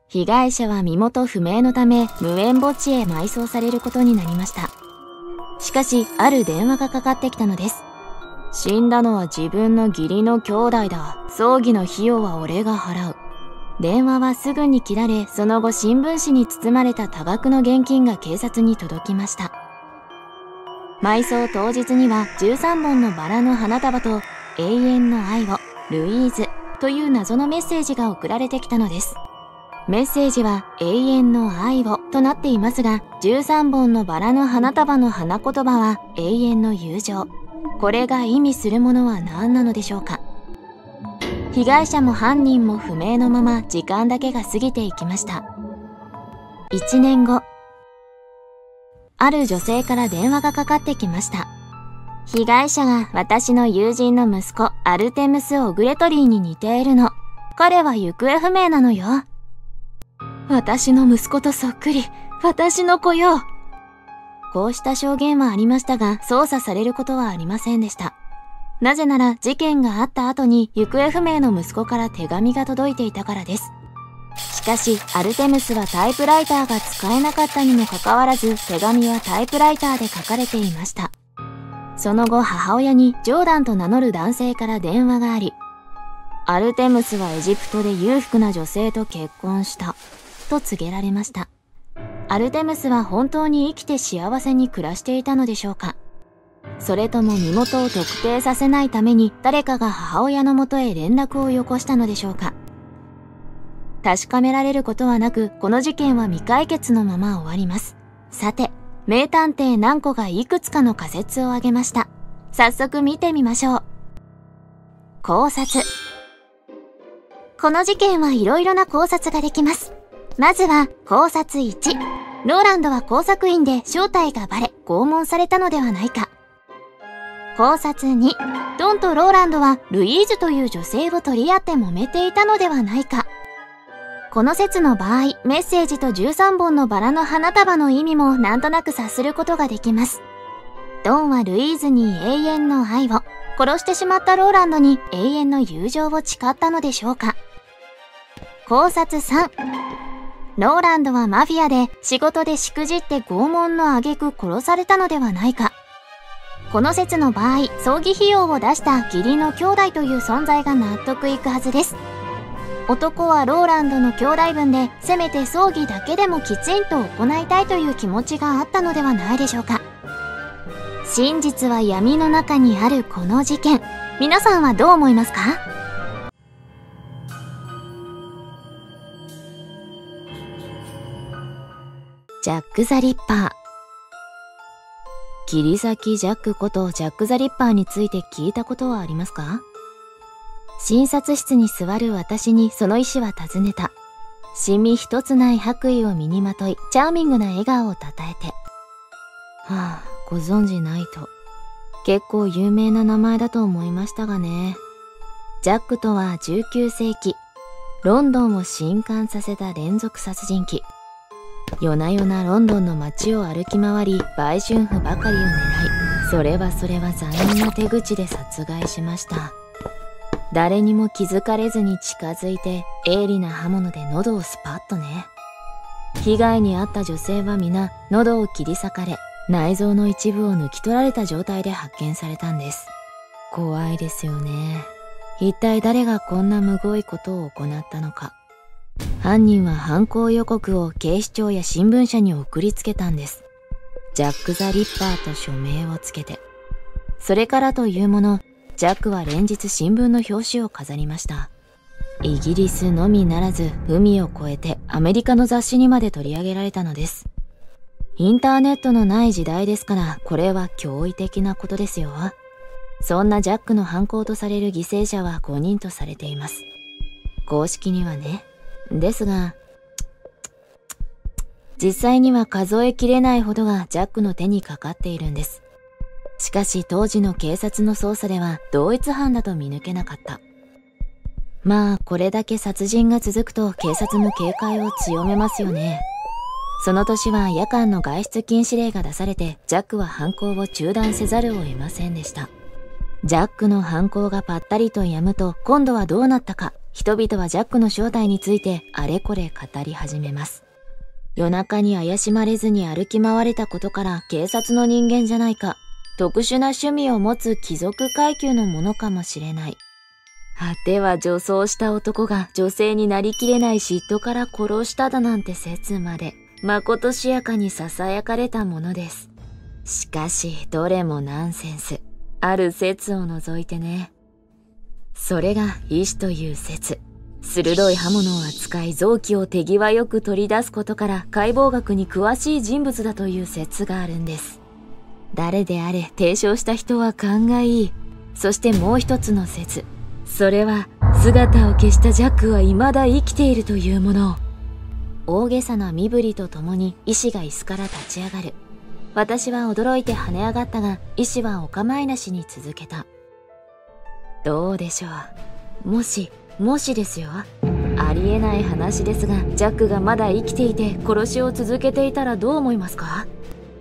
被害者は身元不明のため、無縁墓地へ埋葬されることになりました。しかし、ある電話がかかってきたのです。死んだのは自分の義理の兄弟だ。葬儀の費用は俺が払う。電話はすぐに切られ、その後新聞紙に包まれた多額の現金が警察に届きました。埋葬当日にはじゅうさんぼんのバラの花束と「永遠の愛をルイーズ」という謎のメッセージが送られてきたのです。メッセージは「永遠の愛を」となっていますが、じゅうさんぼんのバラの花束の花言葉は「永遠の友情」。これが意味するものは何なのでしょうか。被害者も犯人も不明のまま時間だけが過ぎていきました。いちねんご、ある女性から電話がかかってきました。被害者が私の友人の息子アルテムス・オグレトリーに似ているの。彼は行方不明なのよ。私の息子とそっくり。私の子よ。こうした証言はありましたが、捜査されることはありませんでした。なぜなら事件があった後に行方不明の息子から手紙が届いていたからです。しかし、アルテムスはタイプライターが使えなかったにもかかわらず、手紙はタイプライターで書かれていました。その後、母親にジョーダンと名乗る男性から電話があり、アルテムスはエジプトで裕福な女性と結婚した、と告げられました。アルテムスは本当に生きて幸せに暮らしていたのでしょうか。それとも身元を特定させないために誰かが母親のもとへ連絡をよこしたのでしょうか。確かめられることはなく、この事件は未解決のまま終わります。さて、名探偵ナンコがいくつかの仮説を挙げました。早速見てみましょう。考察。この事件はいろいろな考察ができます。まずは考察いち。ローランドは工作員で正体がバレ、拷問されたのではないか。考察に。ドンとローランドはルイーズという女性を取り合って揉めていたのではないか。この説の場合、メッセージとじゅうさんぼんのバラの花束の意味もなんとなく察することができます。ドンはルイーズに永遠の愛を、殺してしまったローランドに永遠の友情を誓ったのでしょうか。考察さん。ローランドはマフィアで仕事でしくじって拷問の挙句殺されたのではないか。この説の場合、葬儀費用を出した義理の兄弟という存在が納得いくはずです。男はローランドの兄弟分で、せめて葬儀だけでもきちんと行いたいという気持ちがあったのではないでしょうか。真実は闇の中にあるこの事件。皆さんはどう思いますか？ジャック・ザ・リッパー。切り裂きジャックことジャック・ザ・リッパーについて聞いたことはありますか？診察室に座る私にその意思は尋ねた。シミ一つない白衣を身にまとい、チャーミングな笑顔をたたえて。はあ、ご存じないと。結構有名な名前だと思いましたがね。ジャックとはじゅうきゅうせいき、ロンドンを震撼させた連続殺人鬼。夜な夜なロンドンの街を歩き回り、売春婦ばかりを狙い、それはそれは残忍な手口で殺害しました。誰にも気づかれずに近づいて、鋭利な刃物で喉をスパッとね。被害に遭った女性は皆、喉を切り裂かれ、内臓の一部を抜き取られた状態で発見されたんです。怖いですよね。一体誰がこんなむごいことを行ったのか。犯人は犯行予告を警視庁や新聞社に送りつけたんです。ジャック・ザ・リッパーと署名をつけて。それからというもの、ジャックは連日新聞の表紙を飾りました。イギリスのみならず海を越えてアメリカの雑誌にまで取り上げられたのです。インターネットのない時代ですから、これは驚異的なことですよ。そんなジャックの犯行とされる犠牲者はごにんとされています。公式にはね。ですが実際には数えきれないほどがジャックの手にかかっているんです。しかし当時の警察の捜査では同一犯だと見抜けなかった。まあこれだけ殺人が続くと警察も警戒を強めますよね。その年は夜間の外出禁止令が出されて、ジャックは犯行を中断せざるを得ませんでした。ジャックの犯行がぱったりとやむと、今度はどうなったか、人々はジャックの正体についてあれこれ語り始めます。夜中に怪しまれずに歩き回れたことから、警察の人間じゃないか、特殊な趣味を持つ貴族階級のものかもしれない、果ては女装した男が女性になりきれない嫉妬から殺しただなんて説まで、まことしやかに囁かれたものです。しかしどれもナンセンス、ある説を除いてね。それが医師という説。鋭い刃物を扱い、臓器を手際よく取り出すことから解剖学に詳しい人物だという説があるんです。誰であれ提唱した人は勘がいい。そしてもう一つの説、それは姿を消したジャックは未だ生きているというもの。大げさな身振りとともに医師が椅子から立ち上がる。私は驚いて跳ね上がったが、医師はお構いなしに続けた。どうでしょう。もしもしですよ、ありえない話ですが、ジャックがまだ生きていて殺しを続けていたらどう思いますか。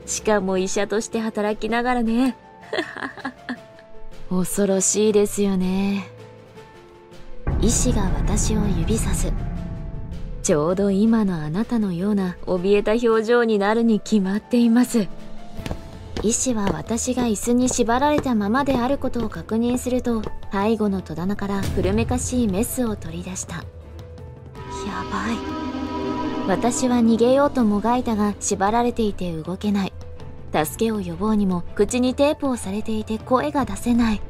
しかも医者として働きながらね。恐ろしいですよね。医師が私を指さす。ちょうど今のあなたのような怯えた表情になるに決まっています。医師は私が椅子に縛られたままであることを確認すると、背後の戸棚から古めかしいメスを取り出した。やばい。私は逃げようともがいたが、縛られていて動けない。助けを呼ぼうにも口にテープをされていて声が出せない。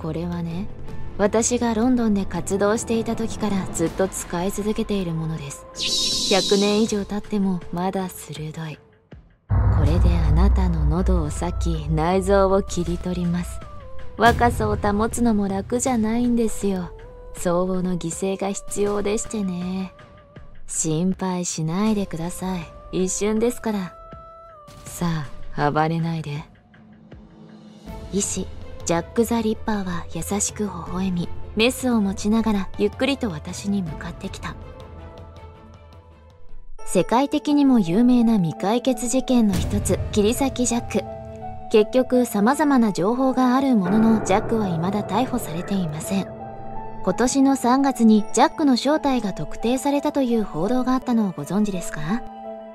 これはね、私がロンドンで活動していた時からずっと使い続けているものです。ひゃくねん以上経ってもまだ鋭い。これであなたの喉を裂き、内臓を切り取ります。若さを保つのも楽じゃないんですよ。相応の犠牲が必要でしてね。心配しないでください。一瞬ですから。さあ暴れないで。医師ジャック・ザ・リッパーは優しく微笑み、メスを持ちながらゆっくりと私に向かってきた。世界的にも有名な未解決事件の一つ、切り裂きジャック。結局様々な情報があるものの、ジャックは未だ逮捕されていません。今年のさんがつにジャックの正体が特定されたという報道があったのをご存知ですか。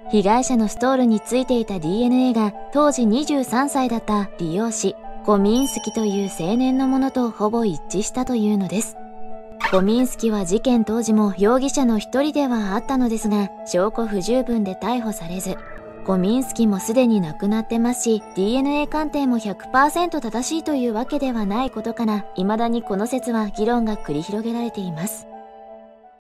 被害者のストールについていた ディーエヌエー が、当時にじゅうさんさいだった理容師コミンスキという青年のものとほぼ一致したというのです。コミンスキは事件当時も容疑者の一人ではあったのですが、証拠不十分で逮捕されず、コミンスキもすでに亡くなってますし、ディーエヌエー 鑑定も ひゃくパーセント 正しいというわけではないことから、未だにこの説は議論が繰り広げられています。